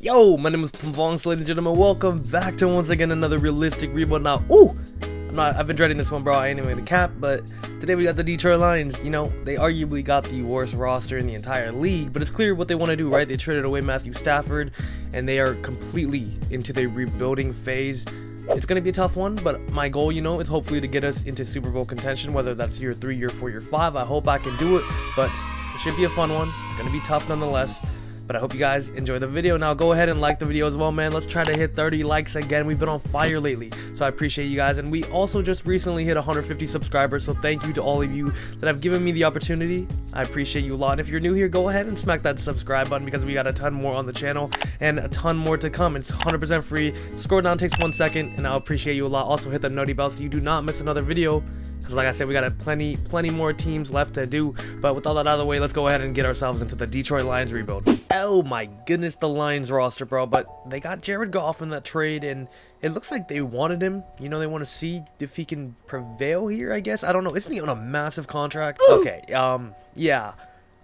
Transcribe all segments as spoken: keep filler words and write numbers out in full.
Yo, my name is Pumvongs, ladies and gentlemen. Welcome back to once again another realistic rebound. Now, ooh, I'm not, I've been dreading this one, bro. I ain't even gonna cap, but today we got the Detroit Lions. You know, they arguably got the worst roster in the entire league, but it's clear what they want to do, right? They traded away Matthew Stafford, and they are completely into the rebuilding phase. It's going to be a tough one, but my goal, you know, is hopefully to get us into Super Bowl contention, whether that's year three, year four, year five. I hope I can do it, but it should be a fun one. It's going to be tough nonetheless, but I hope you guys enjoy the video. Now, go ahead and like the video as well, man. Let's try to hit thirty likes again. We've been on fire lately, so I appreciate you guys. And we also just recently hit one hundred fifty subscribers, so thank you to all of you that have given me the opportunity. I appreciate you a lot. And if you're new here, go ahead and smack that subscribe button because we got a ton more on the channel and a ton more to come. It's one hundred percent free. Scroll down takes one second, and I'll appreciate you a lot. Also, hit the noty bell so you do not miss another video. Because like I said, we got a plenty, plenty more teams left to do. But with all that out of the way, let's go ahead and get ourselves into the Detroit Lions rebuild. Oh my goodness, the Lions roster, bro. But they got Jared Goff in that trade, and it looks like they wanted him. You know, they want to see if he can prevail here, I guess. I don't know. Isn't he on a massive contract? Okay, um, yeah.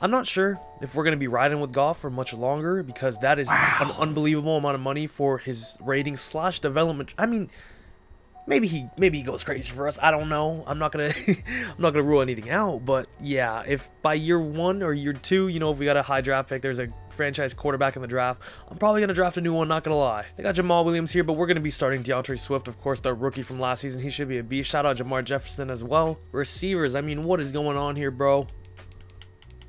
I'm not sure if we're going to be riding with Goff for much longer because that is wow. an unbelievable amount of money for his rating slash development. I mean... Maybe he maybe he goes crazy for us. I don't know. I'm not gonna I'm not gonna rule anything out. But yeah, if by year one or year two, you know, if we got a high draft pick, there's a franchise quarterback in the draft, I'm probably gonna draft a new one. Not gonna lie. They got Jamaal Williams here, but we're gonna be starting D'Andre Swift, of course, the rookie from last season. He should be a beast. Shout out Jamar Jefferson as well. Receivers. I mean, what is going on here, bro?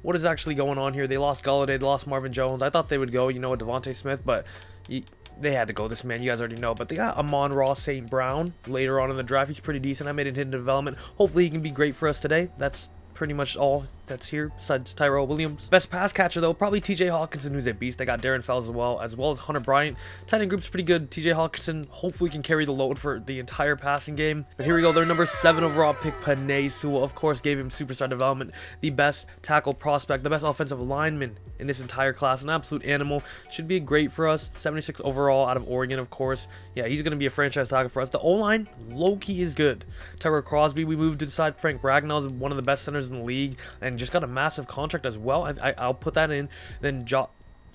What is actually going on here? They lost Galladay. They lost Marvin Jones. I thought they would go, you know, with Devontae Smith, but. You, They had to go this man. You guys already know. But they got Amon-Ra Saint Brown later on in the draft. He's pretty decent. I made it in development. Hopefully, he can be great for us today. That's pretty much all that's here besides Tyrell Williams. Best pass catcher, though, probably T J. Hockenson, who's a beast. They got Darren Fells as well, as well as Hunter Bryant. Tight end group's pretty good. T J. Hockenson hopefully can carry the load for the entire passing game. But here we go. Their number seven overall pick, Penei Sewell, of course, gave him superstar development. The best tackle prospect, the best offensive lineman in this entire class. An absolute animal. Should be great for us. seventy-six overall out of Oregon, of course. Yeah, he's going to be a franchise tackle for us. The O-line, low-key is good. Tyrell Crosby, we moved to the side. Frank Bragnell is one of the best centers in the league and just got a massive contract as well. I, I, I'll put that in. Then jo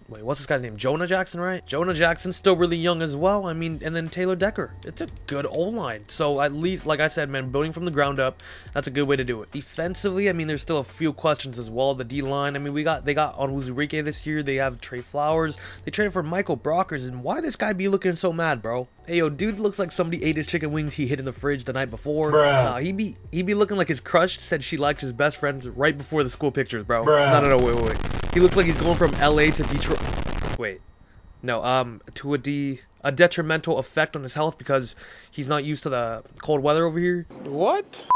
wait what's this guy's name? Jonah Jackson, right? Jonah Jackson, still really young as well. I mean, and then Taylor Decker. It's a good O-line, so at least, like I said, man, building from the ground up, that's a good way to do it. Defensively, I mean, there's still a few questions as well. The D-line, I mean, we got they got Onwuzurike this year. They have Trey Flowers. They traded for Michael Brockers, and why this guy be looking so mad, bro? Hey, yo, dude looks like somebody ate his chicken wings he hid in the fridge the night before. Nah, he be he be looking like his crush said she liked his best friend right before the school pictures, bro. Bruh. No, no, no, wait, wait, wait. He looks like he's going from L A to Detroit. Wait. No, um, to a, de a detrimental effect on his health because he's not used to the cold weather over here. What?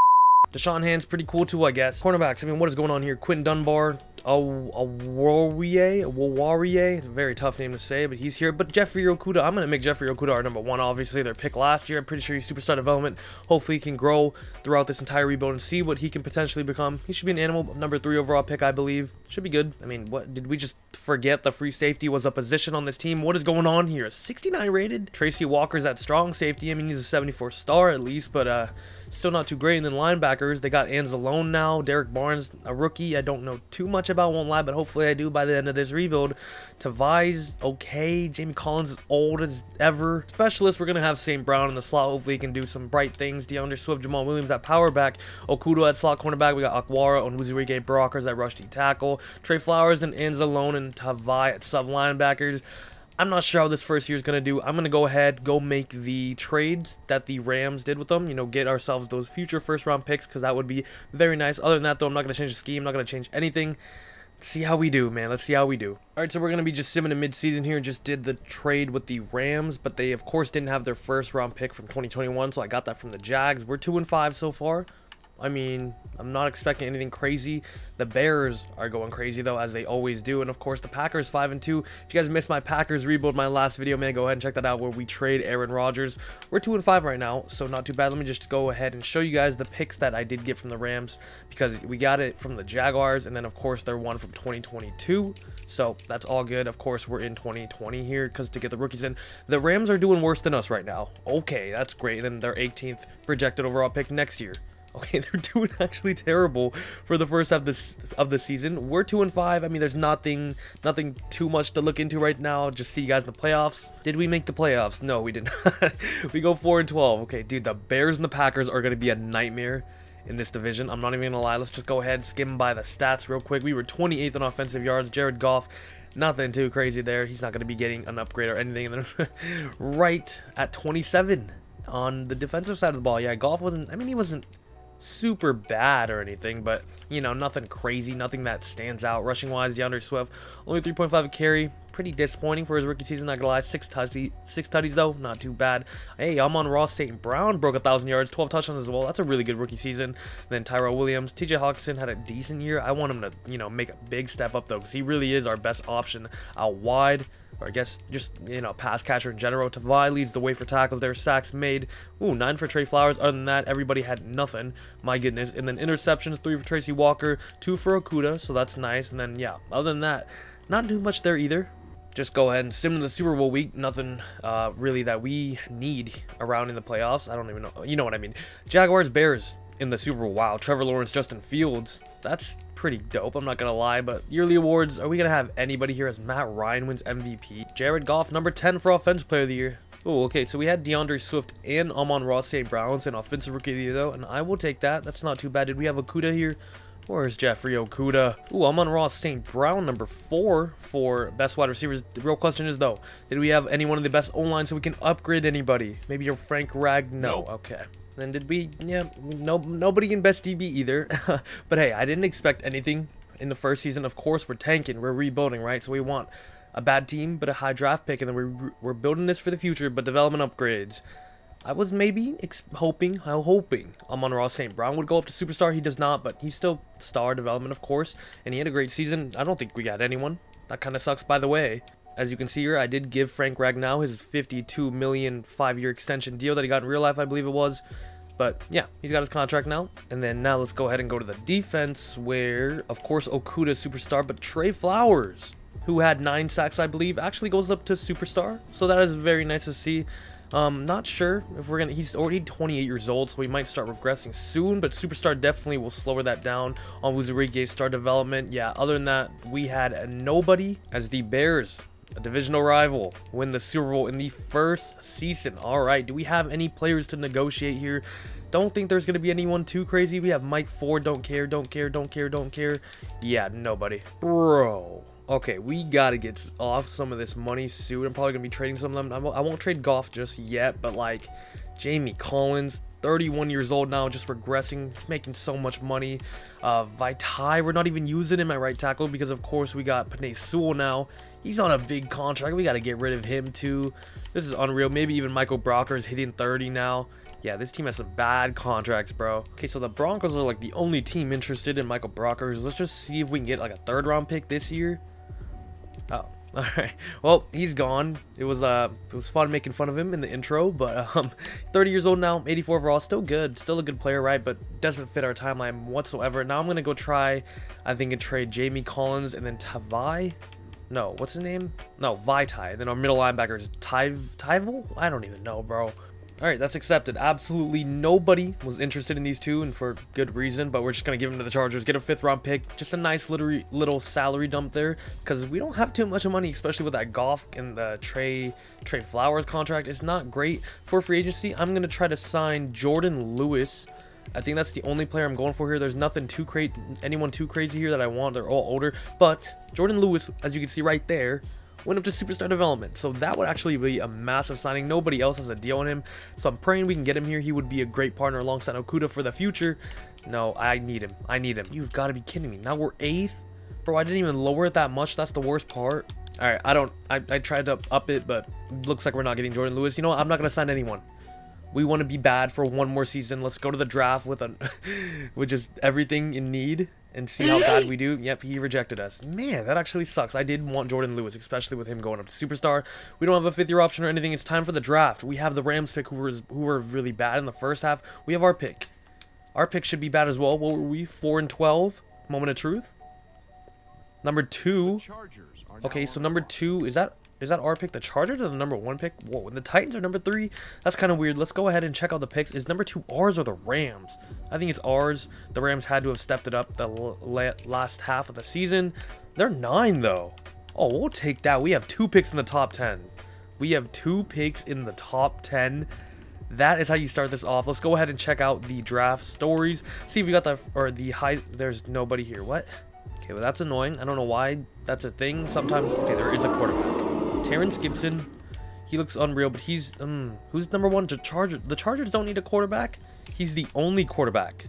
Deshaun Hand's pretty cool, too, I guess. Cornerbacks, I mean, what is going on here? Quentin Dunbar. Onwuzurike, Onwuzurike, it's a very tough name to say, but he's here. But Jeffrey Okudah, I'm going to make Jeffrey Okudah our number one, obviously, their pick last year. I'm pretty sure he's superstar development. Hopefully, he can grow throughout this entire rebuild and see what he can potentially become. He should be an animal, number three overall pick, I believe. Should be good. I mean, what did we just forget? The free safety was a position on this team. What is going on here? sixty-nine rated. Tracy Walker's at strong safety. I mean, he's a seventy-four star at least, but uh, still not too great. And then linebackers, they got Anzalone now. Derek Barnes, a rookie. I don't know too much about, won't lie, but hopefully I do by the end of this rebuild. Tavai's okay. Jamie Collins is old as ever. Specialist, we're gonna have Saint Brown in the slot. Hopefully he can do some bright things. D'Andre Swift, Jamaal Williams at power back, Okudah at slot cornerback. We got Akwara, Onwuzurike, Brockers at rush D tackle, Trey Flowers and Anzalone and Tavai at sub linebackers. I'm not sure how this first year is going to do. I'm going to go ahead, go make the trades that the Rams did with them. You know, get ourselves those future first-round picks because that would be very nice. Other than that, though, I'm not going to change the scheme. I'm not going to change anything. Let's see how we do, man. Let's see how we do. All right, so we're going to be just simming in midseason here. Just did the trade with the Rams, but they, of course, didn't have their first-round pick from twenty twenty-one, so I got that from the Jags. We're two and five so far. I mean, I'm not expecting anything crazy. The Bears are going crazy, though, as they always do. And, of course, the Packers, five and two. If you guys missed my Packers rebuild, my last video, man, go ahead and check that out where we trade Aaron Rodgers. We're two and five right now, so not too bad. Let me just go ahead and show you guys the picks that I did get from the Rams because we got it from the Jaguars. And then, of course, their one from twenty twenty-two. So that's all good. Of course, we're in twenty twenty here because to get the rookies in. The Rams are doing worse than us right now. Okay, that's great. And then their eighteenth projected overall pick next year. Okay, they're doing actually terrible for the first half of this of the season. We're two and five. I mean, there's nothing nothing too much to look into right now. Just see you guys in the playoffs. Did we make the playoffs? No, we did not. We go four and twelve. Okay, dude, the Bears and the Packers are gonna be a nightmare in this division. I'm not even gonna lie. Let's just go ahead, skim by the stats real quick. We were twenty-eighth in offensive yards. Jared Goff, nothing too crazy there. He's not gonna be getting an upgrade or anything. And then right at twenty-seven on the defensive side of the ball. Yeah, Goff wasn't. I mean, he wasn't super bad or anything, but you know, nothing crazy, nothing that stands out. Rushing wise, D'Andre Swift only three point five carry, pretty disappointing for his rookie season, not gonna lie. Six touchy six tutties though, not too bad. Hey, Amon-Ra Saint Brown broke a thousand yards, twelve touchdowns as well. That's a really good rookie season. And then Tyrell Williams, T J Hockenson had a decent year. I want him to, you know, make a big step up though, because he really is our best option out wide, or I guess just, you know, pass catcher in general. Tavai leads the way for tackles there, sacks made. Ooh, nine for Trey Flowers. Other than that, everybody had nothing. My goodness. And then interceptions, three for Tracy Walker, two for Okudah, so that's nice. And then, yeah, other than that, not too much there either. Just go ahead and sim to the Super Bowl week. Nothing uh, really that we need around in the playoffs. I don't even know. You know what I mean. Jaguars, Bears in the Super Bowl. Wow, Trevor Lawrence, Justin Fields. That's pretty dope, I'm not gonna lie. But yearly awards, are we gonna have anybody here? As Matt Ryan wins M V P. Jared Goff, number ten for offensive player of the year. Oh, okay, so we had D'Andre Swift and Amon-Ra Saint Brown's an offensive rookie of the year though, and I will take that. That's not too bad. Did we have Okudah here? Where's Jeffrey Okudah? Ooh, Amon-Ra Saint Brown, number four for best wide receivers. The real question is though, did we have any one of the best O-line so we can upgrade anybody? Maybe your Frank Ragnow. No. Okay. Then did we? Yeah, no, nobody in best D B either. But hey, I didn't expect anything in the first season. Of course, we're tanking, we're rebuilding, right? So we want a bad team, but a high draft pick, and then we're, we're building this for the future, but development upgrades. I was maybe ex hoping, I'm hoping Amon-Ra Saint Brown would go up to superstar. He does not, but he's still star development, of course, and he had a great season. I don't think we got anyone. That kind of sucks, by the way. As you can see here, I did give Frank Ragnow his fifty-two million dollars five-year extension deal that he got in real life, I believe it was. But yeah, he's got his contract now. And then now let's go ahead and go to the defense where, of course, Okudah superstar, but Trey Flowers, who had nine sacks, I believe, actually goes up to superstar. So that is very nice to see. Um, not sure if we're gonna, he's already twenty-eight years old, so we might start regressing soon, but superstar definitely will slower that down. On Onwuzurike star development. Yeah, other than that, we had nobody. As the Bears, a divisional rival, win the Super Bowl in the first season. All right, do we have any players to negotiate here? Don't think there's going to be anyone too crazy. We have Mike Ford, don't care, don't care, don't care, don't care. Yeah, nobody. Bro. Okay, we got to get off some of this money soon. I'm probably going to be trading some of them. I won't trade Goff just yet, but like Jamie Collins, thirty-one years old now, just regressing, just making so much money. Uh, Vitae, we're not even using him at right tackle because, of course, we got Penei Sewell now. He's on a big contract. We got to get rid of him too. This is unreal. Maybe even Michael Brockers hitting thirty now. Yeah, this team has some bad contracts, bro. Okay, so the Broncos are like the only team interested in Michael Brockers. Let's just see if we can get like a third round pick this year. Oh, all right. Well, he's gone. It was uh, it was fun making fun of him in the intro, but um, thirty years old now, eighty-four overall, still good, still a good player, right? But doesn't fit our timeline whatsoever. Now I'm gonna go try, I think, and trade Jamie Collins and then Tavai. No, what's his name? No, Vitae. Then our middle linebacker is Tyvel? I don't even know, bro. All right, that's accepted. Absolutely nobody was interested in these two, and for good reason, but we're just going to give them to the Chargers, get a fifth-round pick. Just a nice little, little salary dump there, because we don't have too much money, especially with that Goff and the Trey, Trey Flowers contract. It's not great for free agency. I'm going to try to sign Jordan Lewis. I think that's the only player I'm going for here. There's nothing too crazy, anyone too crazy here that I want. They're all older, but Jordan Lewis, as you can see right there, went up to superstar development. So that would actually be a massive signing. Nobody else has a deal on him, so I'm praying we can get him here. He would be a great partner alongside Okudah for the future. No, I need him. I need him. You've got to be kidding me. Now we're eighth. Bro, I didn't even lower it that much. That's the worst part. All right, I don't. I, I tried to up it, but looks like we're not getting Jordan Lewis. You know what? I'm not going to sign anyone. We want to be bad for one more season. Let's go to the draft with a, with just everything in need and see how bad we do. Yep, he rejected us. Man, that actually sucks. I did want Jordan Lewis, especially with him going up to superstar. We don't have a fifth-year option or anything. It's time for the draft. We have the Rams pick, who were who were really bad in the first half. We have our pick. Our pick should be bad as well. What were we? Four and twelve. Moment of truth. Number two. Okay, so number two is that Is that our pick? The Chargers are the number one pick? Whoa, and the Titans are number three? That's kind of weird. Let's go ahead and check out the picks. Is number two ours or the Rams? I think it's ours. The Rams had to have stepped it up the last half of the season. They're nine, though. Oh, we'll take that. We have two picks in the top ten. We have two picks in the top ten. That is how you start this off. Let's go ahead and check out the draft stories. See if we got the, or the high, there's nobody here. What? Okay, well, that's annoying. I don't know why that's a thing. Sometimes, okay, there is a quarterback. Terrence Gibson, he looks unreal, but he's um who's number one? To Chargers. The Chargers don't need a quarterback. He's the only quarterback.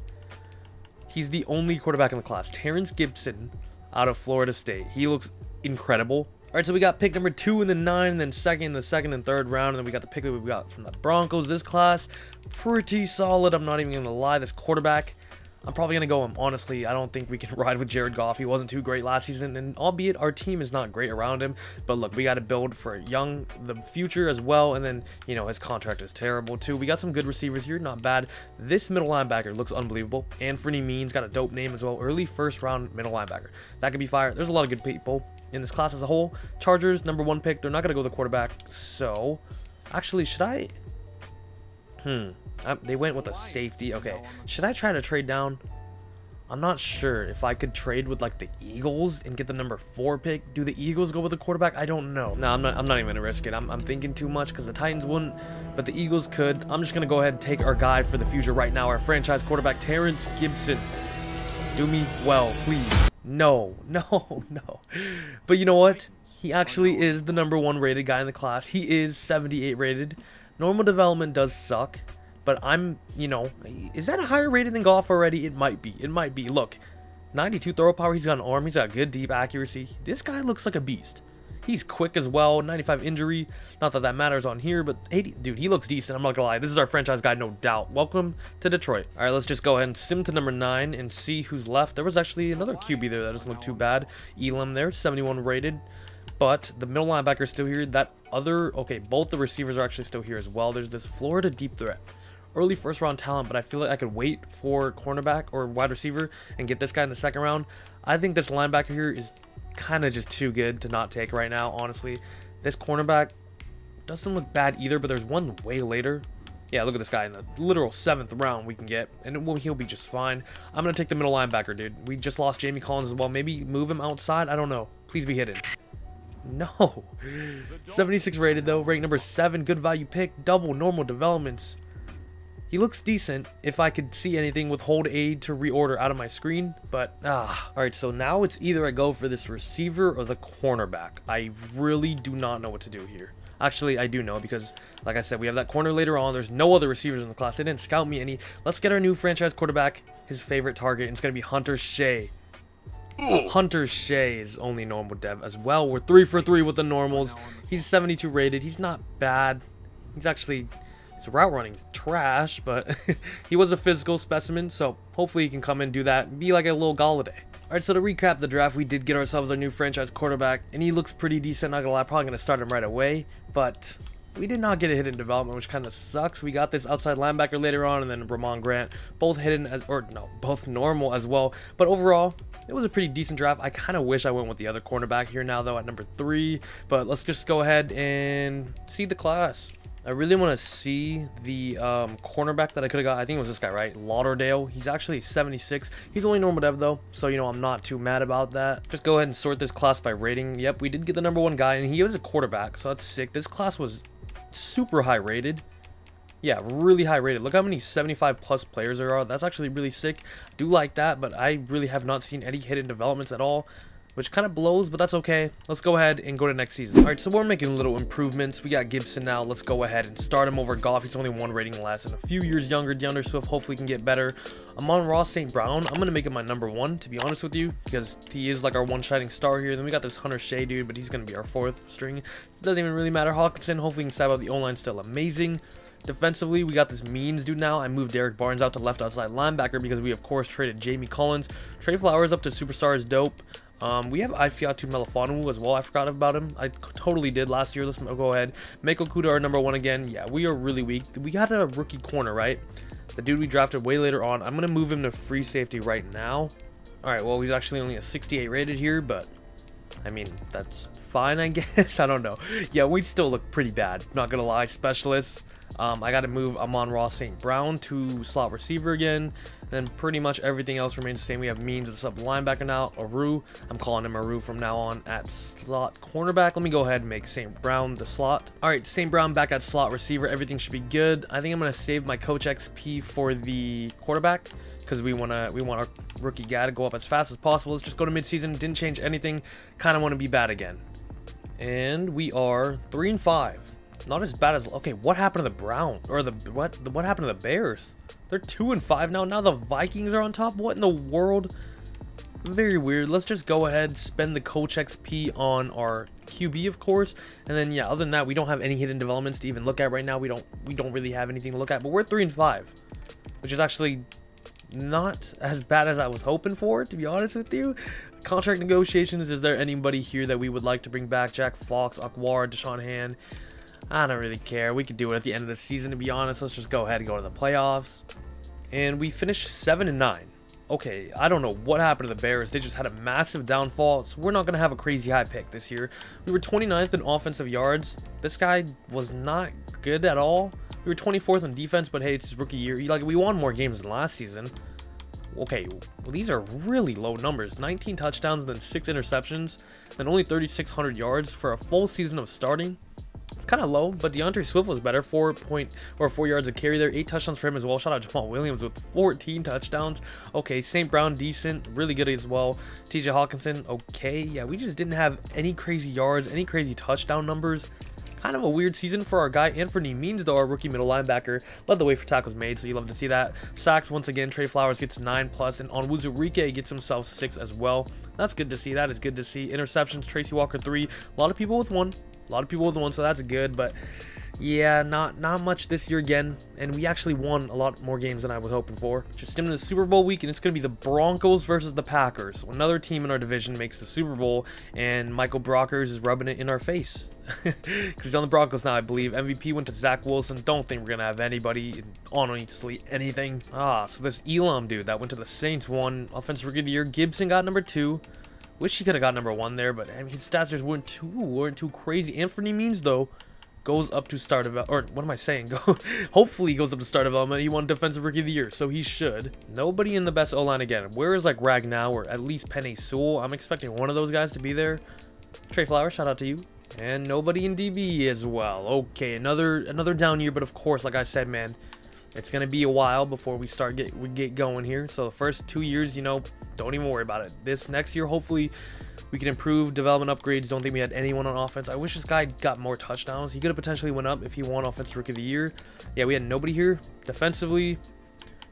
He's the only quarterback in the class. Terrence Gibson out of Florida State. He looks incredible. All right, so we got pick number two in the nine, and then second in the second and third round, and then we got the pick that we got from the Broncos. This class, pretty solid. I'm not even gonna lie. This quarterback, I'm probably going to go him. Honestly, I don't think we can ride with Jared Goff. He wasn't too great last season, and albeit our team is not great around him, but look, we got to build for young, the future as well, and then, you know, his contract is terrible too. We got some good receivers here, not bad. This middle linebacker looks unbelievable. Anthony Means got a dope name as well. Early first round middle linebacker. That could be fire. There's a lot of good people in this class as a whole. Chargers, number one pick. They're not going to go with the quarterback, so... Actually, should I... Hmm. Um, they went with a safety. Okay. Should I try to trade down? I'm not sure if I could trade with like the Eagles and get the number four pick. Do the Eagles go with the quarterback? I don't know. No, I'm not, I'm not even going to risk it. I'm, I'm thinking too much because the Titans wouldn't, but the Eagles could. I'm just going to go ahead and take our guy for the future right now. Our franchise quarterback, Terrence Gibson. Do me well, please. No, no, no. But you know what? He actually is the number one rated guy in the class. He is seventy-eight rated. Normal development does suck, but I'm, you know, is that a higher rated than Goff already? It might be. It might be. Look, ninety-two throw power. He's got an arm. He's got good deep accuracy. This guy looks like a beast. He's quick as well. ninety-five injury. Not that that matters on here, but eighty, dude, he looks decent. I'm not gonna lie. This is our franchise guy, no doubt. Welcome to Detroit. All right, let's just go ahead and sim to number nine and see who's left. There was actually another Q B there that doesn't look too bad. Elam there, seventy-one rated. But the middle linebacker is still here. That other, okay, both the receivers are actually still here as well. There's this Florida deep threat. Early first round talent, but I feel like I could wait for cornerback or wide receiver and get this guy in the second round. I think this linebacker here is kind of just too good to not take right now, honestly. This cornerback doesn't look bad either, but there's one way later. Yeah, look at this guy in the literal seventh round we can get, and it will, he'll be just fine. I'm going to take the middle linebacker, dude. We just lost Jamie Collins as well. Maybe move him outside. I don't know. Please be hidden. No, seventy-six rated though, rank number seven, good value pick, double normal developments. He looks decent if I could see anything with hold aid to reorder out of my screen, but ah. All right, so now it's either I go for this receiver or the cornerback. I really do not know what to do here. Actually, I do know because, like I said, we have that corner later on. There's no other receivers in the class. They didn't scout me any. Let's get our new franchise quarterback, his favorite target, and it's going to be Hunter Shea. Hunter Shea is only normal dev as well. We're three for three with the normals. He's seventy-two rated. He's not bad. He's actually, his route running is trash, but he was a physical specimen, so hopefully he can come and do that and be like a little Galladay. All right, so to recap the draft, we did get ourselves our new franchise quarterback, and he looks pretty decent. Not gonna lie, probably gonna start him right away, but we did not get a hidden development, which kind of sucks. We got this outside linebacker later on, and then Ramon Grant, both hidden as, or no, both normal as well. But overall, it was a pretty decent draft. I kind of wish I went with the other cornerback here now, though, at number three. But let's just go ahead and see the class. I really want to see the um, cornerback that I could have got. I think it was this guy, right? Lauderdale. He's actually seventy-six. He's only normal dev, though, so, you know, I'm not too mad about that. Just go ahead and sort this class by rating. Yep, we did get the number one guy, and he was a quarterback, so that's sick. This class was super high rated. Yeah, really high rated. Look how many seventy-five plus players there are. That's actually really sick. I do like that, but I really have not seen any hidden developments at all, which kind of blows, but that's okay. Let's go ahead and go to next season. All right, so we're making little improvements. We got Gibson now. Let's go ahead and start him over Goff. He's only one rating less and a few years younger. D'Andre Swift hopefully can get better. Amon-Ra Saint Brown, I'm going to make him my number one, to be honest with you, because he is like our one shining star here. Then we got this Hunter Shea dude, but he's going to be our fourth string. It doesn't even really matter. Hockenson, hopefully can stab out the O-line, still amazing. Defensively, we got this Means dude now. I moved Derek Barnes out to left outside linebacker because we, of course, traded Jamie Collins. Trey Flowers up to superstar is dope. Um, we have Ifiatu Melifonwu as well. I forgot about him. I totally did last year. Let's go ahead. Michael Okudah, our number one again. Yeah, we are really weak. We got a rookie corner, right? The dude we drafted way later on. I'm going to move him to free safety right now. All right, well, he's actually only a sixty-eight rated here, but I mean, that's fine, I guess. I don't know. Yeah, we still look pretty bad. Not gonna lie, specialists. Um, I gotta move Amon-Ra Saint Brown to slot receiver again. And then pretty much everything else remains the same. We have Means as a sub linebacker now. Aru, I'm calling him Aru from now on at slot cornerback. Let me go ahead and make Saint Brown the slot. All right, Saint Brown back at slot receiver. Everything should be good. I think I'm gonna save my coach X P for the quarterback because we wanna we want our rookie guy to go up as fast as possible. Let's just go to midseason. Didn't change anything. Kind of want to be bad again. And we are three and five. Not as bad as okay. What happened to the Browns or the what? What happened to the Bears? They're two and five now. Now the Vikings are on top. What in the world? Very weird. Let's just go ahead, spend the coach X P on our Q B, of course, and then yeah. Other than that, we don't have any hidden developments to even look at right now. We don't. We don't really have anything to look at. But we're three and five, which is actually not as bad as I was hoping for, to be honest with you. Contract negotiations. Is there anybody here that we would like to bring back? Jack Fox, Akwar, Deshaun Hand. I don't really care. We could do it at the end of the season, to be honest. Let's just go ahead and go to the playoffs. And we finished seven and nine. Okay, I don't know what happened to the Bears. They just had a massive downfall, so we're not going to have a crazy high pick this year. We were twenty-ninth in offensive yards. This guy was not good at all. We were twenty-fourth in defense, but hey, it's his rookie year. Like, we won more games than last season. Okay, well, these are really low numbers. nineteen touchdowns, and then six interceptions, and only thirty-six hundred yards for a full season of starting. Kind of low, but D'Andre Swift was better. Four point or four yards a carry there, eight touchdowns for him as well. Shout out Jamaal Williams with fourteen touchdowns. Okay, Saint Brown decent, really good as well. T J Hockenson, okay. Yeah, we just didn't have any crazy yards, any crazy touchdown numbers. Kind of a weird season for our guy Anthony Means, though, our rookie middle linebacker. Led the way for tackles made, so you love to see that. Sacks, once again, Trey Flowers gets nine plus, and Onwuzurike gets himself six as well. That's good to see. That is good to see. Interceptions, Tracy Walker three. A lot of people with one. A lot of people with one, so that's good, but yeah, not not much this year again. And we actually won a lot more games than I was hoping for. Just into the Super Bowl week, and it's going to be the Broncos versus the Packers. So another team in our division makes the Super Bowl, and Michael Brockers is rubbing it in our face. Because he's on the Broncos now, I believe. M V P went to Zach Wilson. Don't think we're going to have anybody, honestly, anything. Ah, so this Elam dude that went to the Saints won Offensive Rookie of the Year. Gibson got number two. Wish he could have got number one there, but I mean, his stats just weren't too weren't too crazy. Anthony Means, though, goes up to start of or what am I saying? Go hopefully he goes up to start development. He won Defensive Rookie of the Year, so he should. Nobody in the best O line again. Where is like Ragnow or at least Penei Sewell? I'm expecting one of those guys to be there. Trey Flowers, shout out to you. And nobody in D B as well. Okay, another another down year, but of course, like I said, man, it's gonna be a while before we start get we get going here. So the first two years, you know, don't even worry about it. This next year, hopefully, we can improve development upgrades. Don't think we had anyone on offense. I wish this guy got more touchdowns. He could have potentially went up if he won Offensive Rookie of the Year. Yeah, we had nobody here defensively.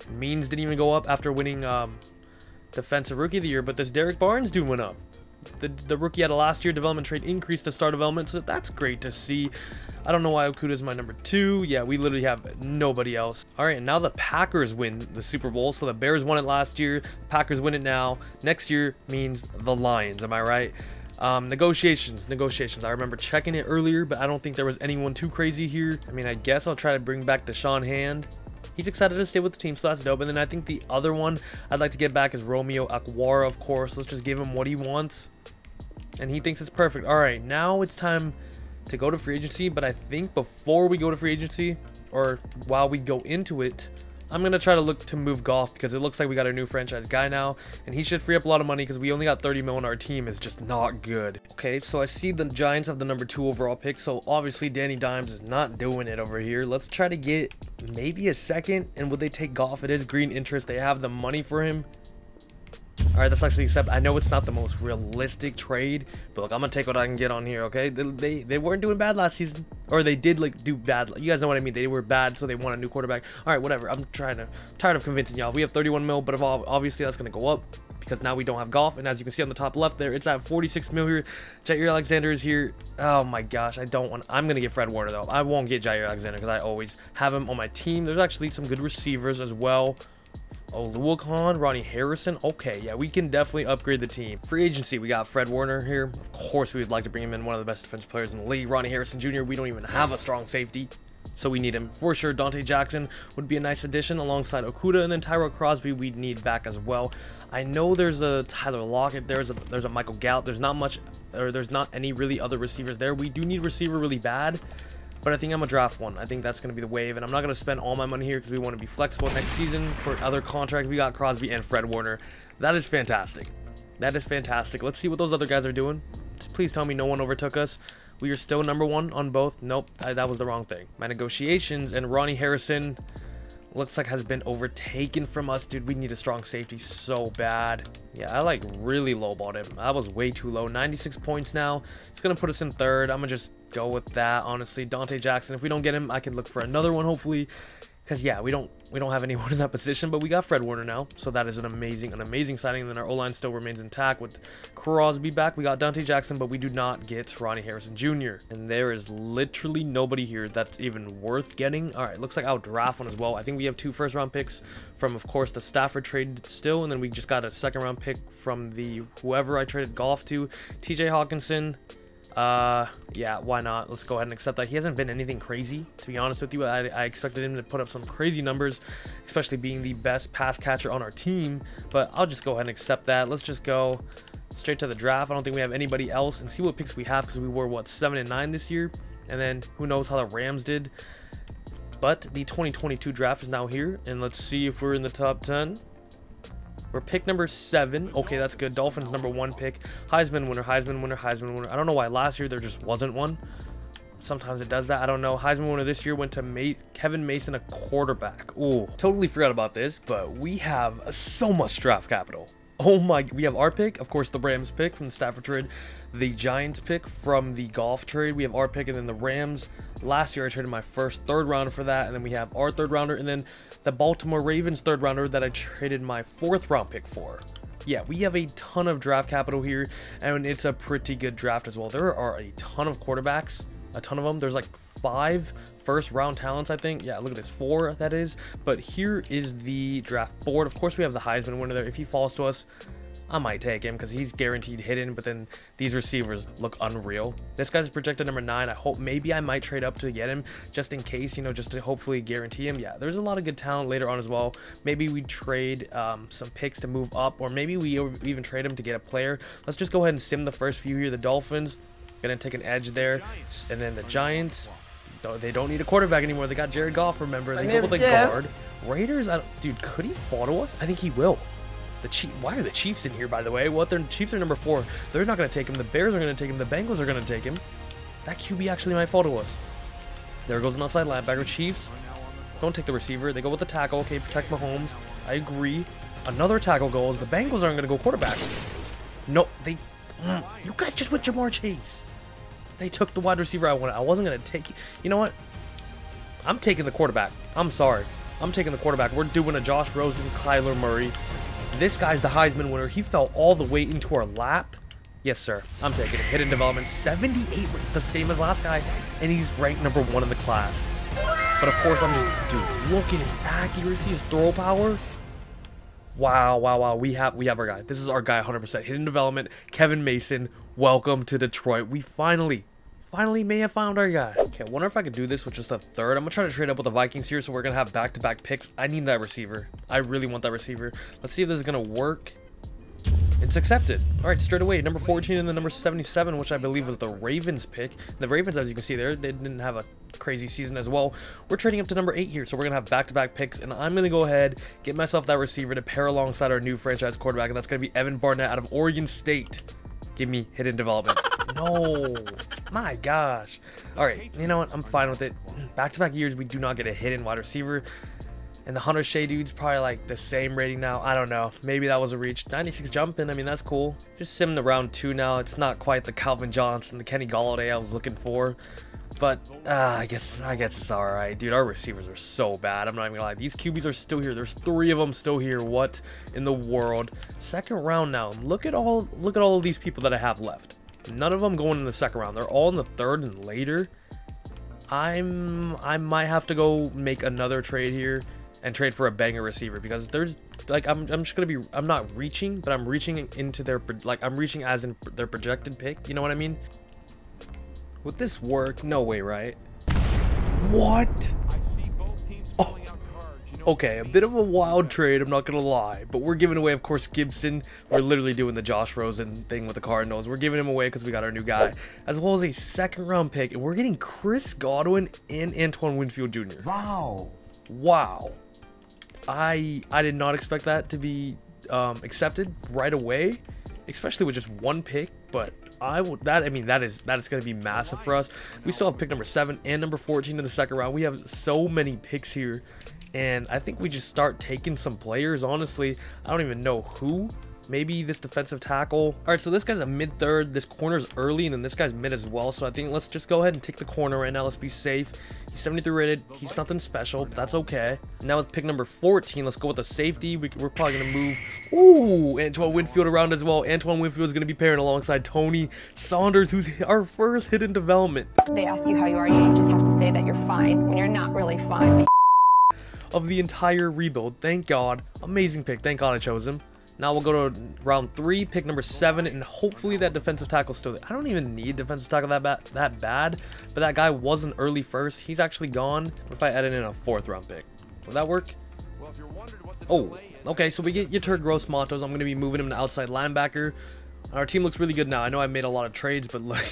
Means didn't even go up after winning um, Defensive Rookie of the Year. But this Derek Barnes dude went up. The, the rookie out of last year development trade increased the star development, so that's great to see. I don't know why Okudah is my number two. Yeah, we literally have nobody else. All right, and now the Packers win the Super Bowl. So the Bears won it last year. Packers win it now. Next year means the Lions. Am I right? Um, negotiations, negotiations. I remember checking it earlier, but I don't think there was anyone too crazy here. I mean, I guess I'll try to bring back Deshaun Hand. He's excited to stay with the team, so that's dope. And then I think the other one I'd like to get back is Romeo Akwara, of course. Let's just give him what he wants. And he thinks it's perfect. All right, now it's time to go to free agency. But I think before we go to free agency, or while we go into it, I'm going to try to look to move Goff because it looks like we got a new franchise guy now. And he should free up a lot of money because we only got thirty mil and our team is just not good. Okay, so I see the Giants have the number two overall pick. So obviously Danny Dimes is not doing it over here. Let's try to get maybe a second, and would they take Goff? It is green interest. They have the money for him. All right, that's actually accepted. I know it's not the most realistic trade, but look, I'm gonna take what I can get on here. Okay, they, they they weren't doing bad last season, or they did like do bad. You guys know what I mean. They were bad, so they want a new quarterback. All right, whatever. I'm trying to I'm tired of convincing y'all. We have thirty-one mil, but obviously that's gonna go up because now we don't have Goff. And as you can see on the top left there, it's at forty-six mil here. Jaire Alexander is here. Oh my gosh, I don't want. I'm gonna get Fred Warner though. I won't get Jaire Alexander because I always have him on my team. There's actually some good receivers as well. Oluokun, Ronnie Harrison. Okay, yeah, we can definitely upgrade the team. Free agency, we got Fred Warner here. Of course, we would like to bring him in, one of the best defensive players in the league. Ronnie Harrison Junior We don't even have a strong safety. So we need him for sure. Donte Jackson would be a nice addition alongside Okudah, and then Tyrell Crosby we'd need back as well. I know there's a Tyler Lockett, there's a there's a Michael Gallup, there's not much, or there's not any really other receivers there. We do need receiver really bad, but I think I'm gonna draft one. I think that's gonna be the wave, and I'm not gonna spend all my money here because we want to be flexible next season for other contract. We got Crosby and Fred Warner. That is fantastic. That is fantastic. Let's see what those other guys are doing. Please tell me no one overtook us. We are still number one on both. Nope, I, that was the wrong thing. My negotiations, and Ronnie Harrison looks like has been overtaken from us. Dude, we need a strong safety so bad. Yeah, I like really lowballed him. That was way too low. ninety-six points now. It's going to put us in third. I'm going to just go with that, honestly. Donte Jackson, if we don't get him, I can look for another one, hopefully. Because, yeah, we don't we don't have anyone in that position, but we got Fred Warner now. So that is an amazing, an amazing signing. And then our O-line still remains intact with Crosby back. We got Donte Jackson, but we do not get Ronnie Harrison Junior And there is literally nobody here that's even worth getting. All right, looks like I'll draft one as well. I think we have two first-round picks from, of course, the Stafford trade still. And then we just got a second-round pick from the whoever I traded Goff to, T J. Hockenson. Uh, yeah, why not? Let's go ahead and accept that. He hasn't been anything crazy, to be honest with you. I, I expected him to put up some crazy numbers, especially being the best pass catcher on our team, but I'll just go ahead and accept that. Let's just go straight to the draft. I don't think we have anybody else, and see what picks we have, because we were, what, seven and nine this year, and then who knows how the Rams did. But the twenty twenty-two draft is now here, and let's see if we're in the top ten. We're pick number seven. Okay, that's good. Dolphins number one pick. Heisman winner, Heisman winner, Heisman winner. I don't know why last year there just wasn't one. Sometimes it does that. I don't know. Heisman winner this year went to mate Kevin Mason, a quarterback. Ooh, totally forgot about this, but we have so much draft capital. Oh my, we have our pick, of course, the Rams pick from the Stafford trade, the Giants pick from the Goff trade. We have our pick, and then the Rams. Last year, I traded my first third rounder for that, and then we have our third rounder, and then the Baltimore Ravens third rounder that I traded my fourth round pick for. Yeah, we have a ton of draft capital here, and it's a pretty good draft as well. There are a ton of quarterbacks, a ton of them. There's like five first round talents, I think. Yeah, look at this, four that is. But here is the draft board. Of course, we have the Heisman winner there. If he falls to us, I might take him because he's guaranteed hidden, but then these receivers look unreal. This guy's projected number nine. I hope, maybe I might trade up to get him just in case, you know, just to hopefully guarantee him. Yeah, there's a lot of good talent later on as well. Maybe we trade um, some picks to move up, or maybe we even trade him to get a player. Let's just go ahead and sim the first few here. The Dolphins gonna take an edge there, and then the Giants. They don't need a quarterback anymore. They got Jared Goff, remember. They go with a guard. Raiders, I don't, dude, could he fall to us? I think he will. The Chief, why are the Chiefs in here, by the way? What, the Chiefs are number four. They're not going to take him. The Bears are going to take him. The Bengals are going to take him. That Q B actually might fall to us. There goes an outside linebacker. Chiefs don't take the receiver. They go with the tackle. Okay, protect Mahomes. I agree. Another tackle goes. The Bengals aren't going to go quarterback. No, they... Mm, you guys just went Jamar Chase. They took the wide receiver I wanted. I wasn't going to take... You know what? I'm taking the quarterback. I'm sorry. I'm taking the quarterback. We're doing a Josh Rosen, Kyler Murray. This guy's the Heisman winner. He fell all the way into our lap. Yes, sir. I'm taking it. Hidden development. seventy-eight. It's the same as last guy. And he's ranked number one in the class. But, of course, I'm just... Dude, look at his accuracy, his throw power. Wow, wow, wow. We have, we have our guy. This is our guy, one hundred percent. Hidden development. Kevin Mason. Welcome to Detroit. We finally... Finally may have found our guy. Okay, I wonder if I could do this with just a third. I'm gonna try to trade up with the Vikings here, so we're gonna have back-to-back picks. I need that receiver. I really want that receiver. Let's see if this is gonna work. It's accepted. All right, straight away, number fourteen and the number seventy-seven, which I believe was the Ravens pick. The Ravens, as you can see there, they didn't have a crazy season as well. We're trading up to number eight here, so we're gonna have back-to-back picks, and I'm gonna go ahead, get myself that receiver to pair alongside our new franchise quarterback, and that's gonna be Evan Barnett out of Oregon State. Give me hidden development. No, my gosh. All right, you know what? I'm fine with it. Back-to-back years, we do not get a hidden wide receiver. And the Hunter Shea dude's probably like the same rating now. I don't know. Maybe that was a reach. ninety-six jumping. I mean, that's cool. Just sim to round two now. It's not quite the Calvin Johnson, the Kenny Golladay I was looking for. But uh, I guess I guess it's all right. Dude, our receivers are so bad. I'm not even gonna lie. These Q Bs are still here. There's three of them still here. What in the world? Second round now. Look at all look at all of these people that I have left. None of them going in the second round. They're all in the third and later. I'm I might have to go make another trade here and trade for a banger receiver, because there's like I'm I'm just gonna be I'm not reaching, but I'm reaching into their like I'm reaching as in their projected pick. You know what I mean? Would this work? No way, right? What? Oh. Okay, a bit of a wild trade, I'm not going to lie. But we're giving away, of course, Gibson. We're literally doing the Josh Rosen thing with the Cardinals. We're giving him away because we got our new guy, as well as a second-round pick. And we're getting Chris Godwin and Antoine Winfield Junior Wow. Wow. I I did not expect that to be um, accepted right away, especially with just one pick. But I will. That I mean, that is that is going to be massive for us. We still have pick number seven and number fourteen in the second round. We have so many picks here, and I think we just start taking some players. Honestly, I don't even know who. Maybe this defensive tackle. All right, so this guy's a mid third. This corner's early, and then this guy's mid as well. So I think let's just go ahead and take the corner right now. Let's be safe. He's seventy-three rated. He's nothing special, but that's okay. Now with pick number fourteen, let's go with the safety. We, we're probably going to move, ooh, Antoine Winfield around as well. Antoine Winfield is going to be pairing alongside Tony Saunders, who's our first hidden development. They ask you how you are. You just have to say that you're fine when you're not really fine. Of the entire rebuild. Thank God. Amazing pick. Thank God I chose him. Now we'll go to round three, pick number seven, and hopefully that defensive tackle still there. I don't even need defensive tackle that bad, that bad, but that guy was an early first. He's actually gone. What if I added in a fourth round pick? Would that work? Well, if you're what the oh, okay, so we get Yetur Gross-Matos. I'm going to be moving him to outside linebacker. Our team looks really good now. I know I made a lot of trades, but look,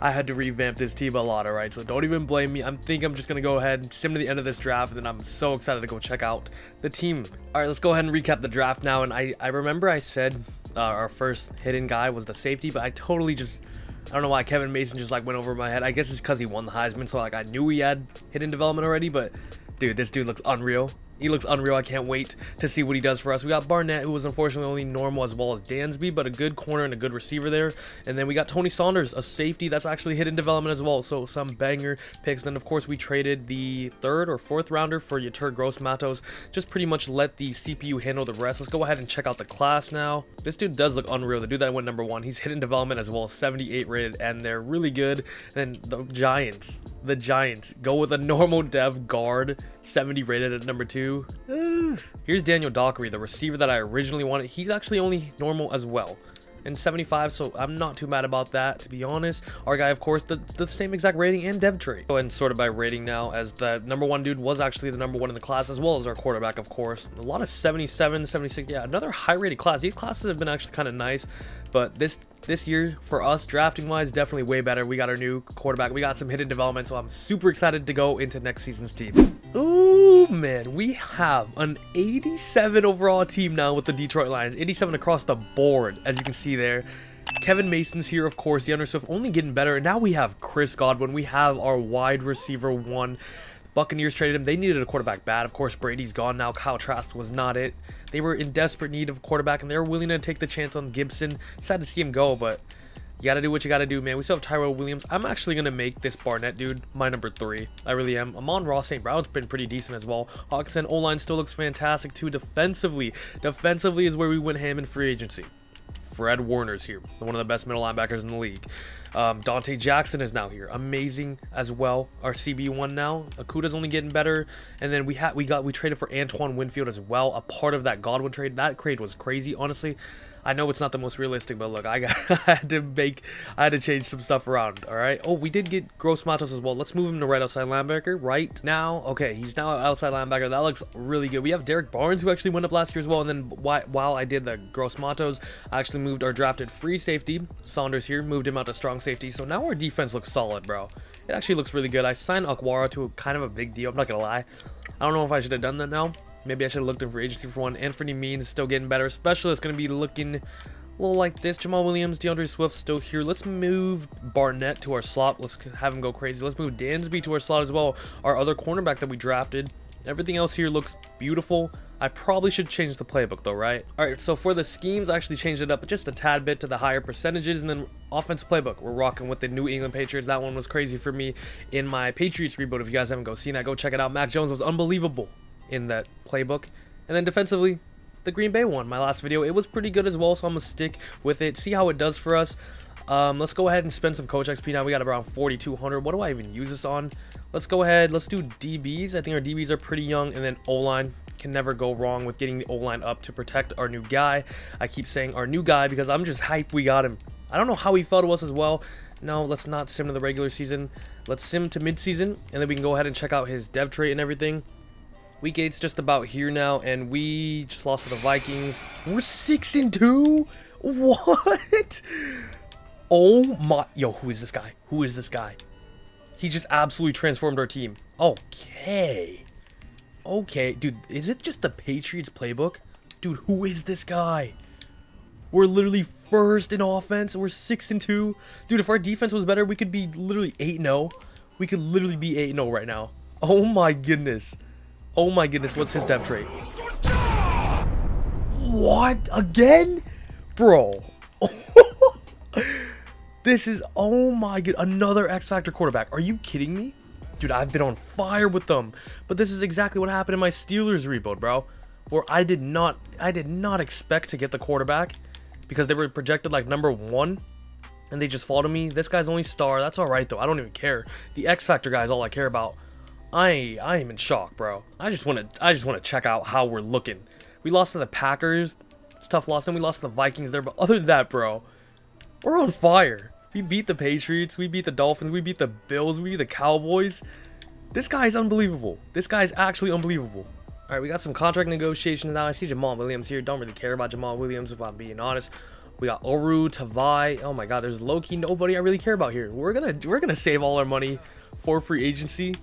I had to revamp this team a lot, all right? So don't even blame me. I think I'm just going to go ahead and sim to the end of this draft, and then I'm so excited to go check out the team. All right, let's go ahead and recap the draft now. And I, I remember I said uh, our first hidden guy was the safety, but I totally just... I don't know why Kevin Mason just, like, went over my head. I guess it's because he won the Heisman, so, like, I knew he had hidden development already, but... Dude, this dude looks unreal. He looks unreal. I can't wait to see what he does for us. We got Barnett, who was unfortunately only normal, as well as Dansby, but a good corner and a good receiver there. And then we got Tony Saunders, a safety that's actually hidden development as well. So some banger picks. Then, of course, we traded the third or fourth rounder for Yetur Gross-Matos. Just pretty much let the C P U handle the rest. Let's go ahead and check out the class now. This dude does look unreal. The dude that went number one, he's hidden development as well as seventy-eight rated, and they're really good. And the Giants, the Giants go with a normal dev guard, seventy rated at number two. Here's Daniel Dockery, the receiver that I originally wanted. He's actually only normal as well, and seventy-five, so I'm not too mad about that, to be honest. Our guy, of course, the, the same exact rating and dev trait. Go ahead and sort it by rating now, as the number one dude was actually the number one in the class, as well as our quarterback, of course. A lot of seventy-seven, seventy-six, yeah, another high-rated class. These classes have been actually kind of nice, but this this year, for us, drafting-wise, definitely way better. We got our new quarterback. We got some hidden development, so I'm super excited to go into next season's team. Oh, man, we have an eighty-seven overall team now with the Detroit Lions. eighty-seven across the board, as you can see there. Kevin Mason's here, of course. D'Andre Swift only getting better. And now we have Chris Godwin. We have our wide receiver one. Buccaneers traded him. They needed a quarterback bad. Of course, Brady's gone now. Kyle Trask was not it. They were in desperate need of a quarterback, and they were willing to take the chance on Gibson. Sad to see him go, but... You gotta do what you gotta do, man. We still have Tyrell Williams. I'm actually gonna make this Barnett dude my number three. I really am. Amon-Ra Saint Brown's been pretty decent as well. Hockenson O-line still looks fantastic too. Defensively, defensively is where we went ham in free agency. Fred Warner's here, one of the best middle linebackers in the league. Um, Donte Jackson is now here, amazing as well. Our C B one now, Okudah's only getting better, and then we had we got we traded for Antoine Winfield as well, a part of that Godwin trade. That trade was crazy, honestly. I know it's not the most realistic, but look, I got I had to make I had to change some stuff around. All right. Oh, we did get Gross-Matos as well. Let's move him to right outside linebacker right now. Okay, he's now outside linebacker. That looks really good. We have Derek Barnes, who actually went up last year as well. And then while I did the Gross-Matos, I actually moved our drafted free safety Saunders here, moved him out to strong safety. So now our defense looks solid, bro. It actually looks really good. I signed Akwara to a kind of a big deal. I'm not gonna lie. I don't know if I should have done that now. Maybe I should have looked in for agency for one. Anthony Means is still getting better. Special is going to be looking a little like this. Jamaal Williams, D'Andre Swift still here. Let's move Barnett to our slot. Let's have him go crazy. Let's move Dansby to our slot as well. Our other cornerback that we drafted. Everything else here looks beautiful. I probably should change the playbook though, right? All right, so for the schemes, I actually changed it up just a tad bit to the higher percentages, and then offensive playbook. We're rocking with the New England Patriots. That one was crazy for me in my Patriots rebuild. If you guys haven't go seen that, go check it out. Mac Jones was unbelievable in that playbook. And then defensively, the Green Bay one, my last video, it was pretty good as well, so I'm gonna stick with it, see how it does for us. Um let's go ahead and spend some coach X P now. We got around forty-two hundred. What do I even use this on? Let's go ahead, let's do D Bs. I think our D Bs are pretty young, and then O-line. Can never go wrong with getting the O-line up to protect our new guy. I keep saying our new guy because I'm just hyped we got him. I don't know how he fell to us as well. No, let's not sim to the regular season. Let's sim to midseason, and then we can go ahead and check out his dev trait and everything. Week eight's just about here now, and we just lost to the Vikings. We're six and two. What? Oh my! Yo, who is this guy? Who is this guy? He just absolutely transformed our team. Okay, okay, dude. Is it just the Patriots playbook? Dude, who is this guy? We're literally first in offense. We're six and two, dude. If our defense was better, we could be literally eight and zero. We could literally be eight and zero right now. Oh my goodness. Oh my goodness, what's his dev trait? What? Again? Bro. This is, oh my god, another X-Factor quarterback. Are you kidding me? Dude, I've been on fire with them. But this is exactly what happened in my Steelers rebuild, bro. Where I did not, I did not expect to get the quarterback because they were projected like number one and they just followed me. This guy's only star. That's all right, though. I don't even care. The X-Factor guy is all I care about. I I am in shock, bro. I just want to I just want to check out how we're looking. We lost to the Packers. It's a tough loss. Then we lost to the Vikings there. But other than that, bro, we're on fire. We beat the Patriots. We beat the Dolphins. We beat the Bills. We beat the Cowboys. This guy is unbelievable. This guy is actually unbelievable. All right, we got some contract negotiations now. I see Jamaal Williams here. Don't really care about Jamaal Williams, if I'm being honest. We got Oru, Tavai. Oh my God, there's low-key nobody I really care about here. We're gonna we're gonna save all our money for free agency.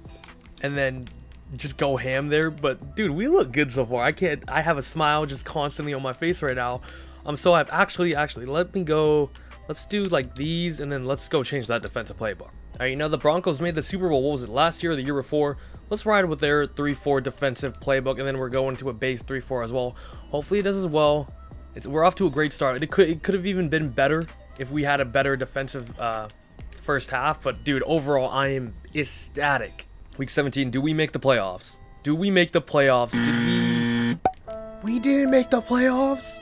And then just go ham there. But dude, we look good so far. I can't, I have a smile just constantly on my face right now. I'm so happy. Actually, actually, let me go. Let's do like these and then let's go change that defensive playbook. All right, you know, the Broncos made the Super Bowl. What was it, last year or the year before? Let's ride with their three four defensive playbook. And then we're going to a base three four as well. Hopefully it does as well. It's, we're off to a great start. It could, it could have even been better if we had a better defensive uh, first half. But dude, overall, I am ecstatic. Week seventeen, do we make the playoffs? Do we make the playoffs? Did we... we didn't make the playoffs?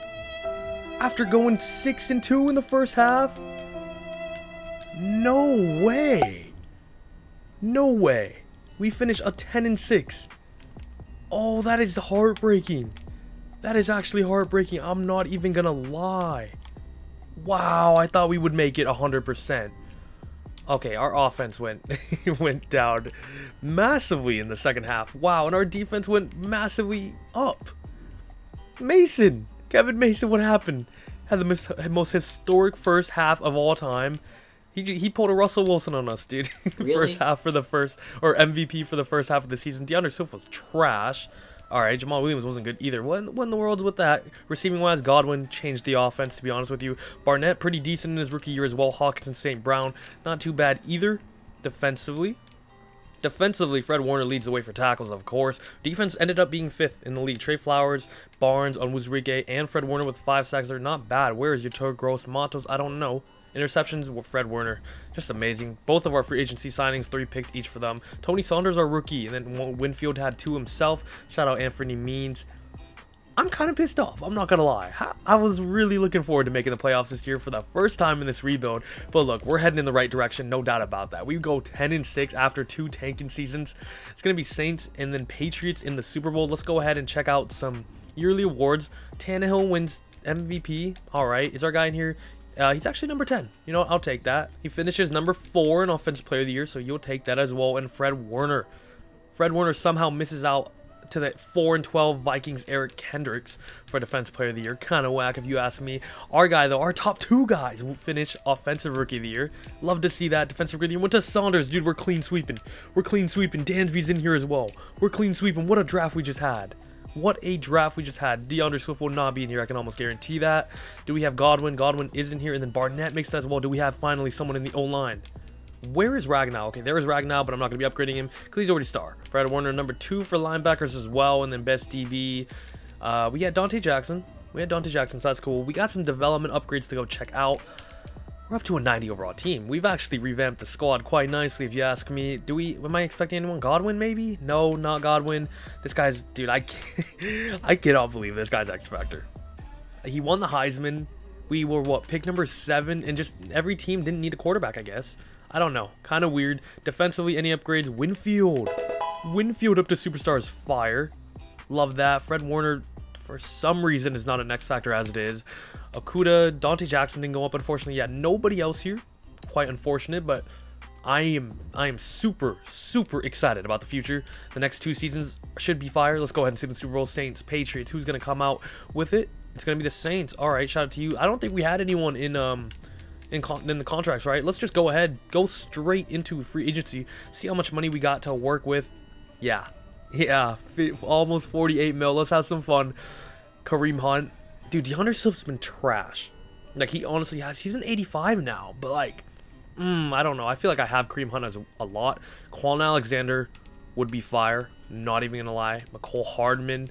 After going six and two in the first half? No way. No way. We finished a ten and six. Oh, that is heartbreaking. That is actually heartbreaking. I'm not even gonna lie. Wow, I thought we would make it one hundred percent. Okay, our offense went went down massively in the second half. Wow, and our defense went massively up. Mason, Kevin Mason, what happened? Had the mis had most historic first half of all time. He, he pulled a Russell Wilson on us, dude. Really? First half for the first, or M V P for the first half of the season. D'Andre Swift was trash. All right, Jamaal Williams wasn't good either. What, what in the world's with that? Receiving-wise, Godwin changed the offense, to be honest with you. Barnett, pretty decent in his rookie year as well. Hockenson, Saint Brown, not too bad either defensively. Defensively, Fred Warner leads the way for tackles, of course. Defense ended up being fifth in the league. Trey Flowers, Barnes, Onwuzurike, and Fred Warner with five sacks. They're not bad. Where is Yetur Gross-Matos? I don't know. Interceptions with Fred Warner, just amazing. Both of our free agency signings, three picks each for them. Tony Saunders, our rookie, and then Winfield had two himself. Shout out Anthony Means. I'm kind of pissed off, I'm not gonna lie. I was really looking forward to making the playoffs this year for the first time in this rebuild. But look, we're heading in the right direction, no doubt about that. We go ten and six after two tanking seasons. It's gonna be Saints and then Patriots in the Super Bowl. Let's go ahead and check out some yearly awards. Tannehill wins M V P. All right, is our guy in here? Uh, he's actually number ten. You know, I'll take that. He finishes number four in Offensive Player of the Year, so you'll take that as well. And Fred Warner. Fred Warner somehow misses out to the four and twelve Vikings Eric Kendricks for Defensive Player of the Year. Kind of whack if you ask me. Our guy, though, our top two guys will finish Offensive Rookie of the Year. Love to see that. Defensive Rookie of the Year went to Saunders. Dude, we're clean sweeping. We're clean sweeping. Dansby's in here as well. We're clean sweeping. What a draft we just had. What a draft we just had. D'Andre Swift will not be in here. I can almost guarantee that. Do we have Godwin? Godwin is in here. And then Barnett makes that as well. Do we have finally someone in the O-line? Where is Ragnow? Okay, there is Ragnow, but I'm not going to be upgrading him because he's already star. Fred Warner, number two for linebackers as well. And then best D B. Uh, we had Donte Jackson. We had Donte Jackson, so that's cool. We got some development upgrades to go check out. We're up to a ninety overall team. We've actually revamped the squad quite nicely, if you ask me. Do we, am I expecting anyone? Godwin, maybe? No, not Godwin. This guy's, dude, I can't, I cannot believe this guy's X Factor. He won the Heisman. We were, what, pick number seven, and just every team didn't need a quarterback, I guess. I don't know. Kind of weird. Defensively, any upgrades? Winfield. Winfield up to superstars. Fire. Love that. Fred Warner, for some reason, is not an X Factor as it is. Okudah, Donte Jackson didn't go up, unfortunately. Yeah, nobody else here. Quite unfortunate, but I am I am super, super excited about the future. The next two seasons should be fire. Let's go ahead and see the Super Bowl. Saints, Patriots. Who's going to come out with it? It's going to be the Saints. All right, shout out to you. I don't think we had anyone in um in, con in the contracts, right? Let's just go ahead, go straight into free agency, see how much money we got to work with. Yeah, yeah, almost forty-eight mil. Let's have some fun. Kareem Hunt. Dude, D'Andre Swift's been trash. Like, he honestly has. He's an eighty-five now, but, like, mm, I don't know. I feel like I have Kareem Hunt as a lot. Kwon Alexander would be fire. Not even going to lie. McCole Hardman.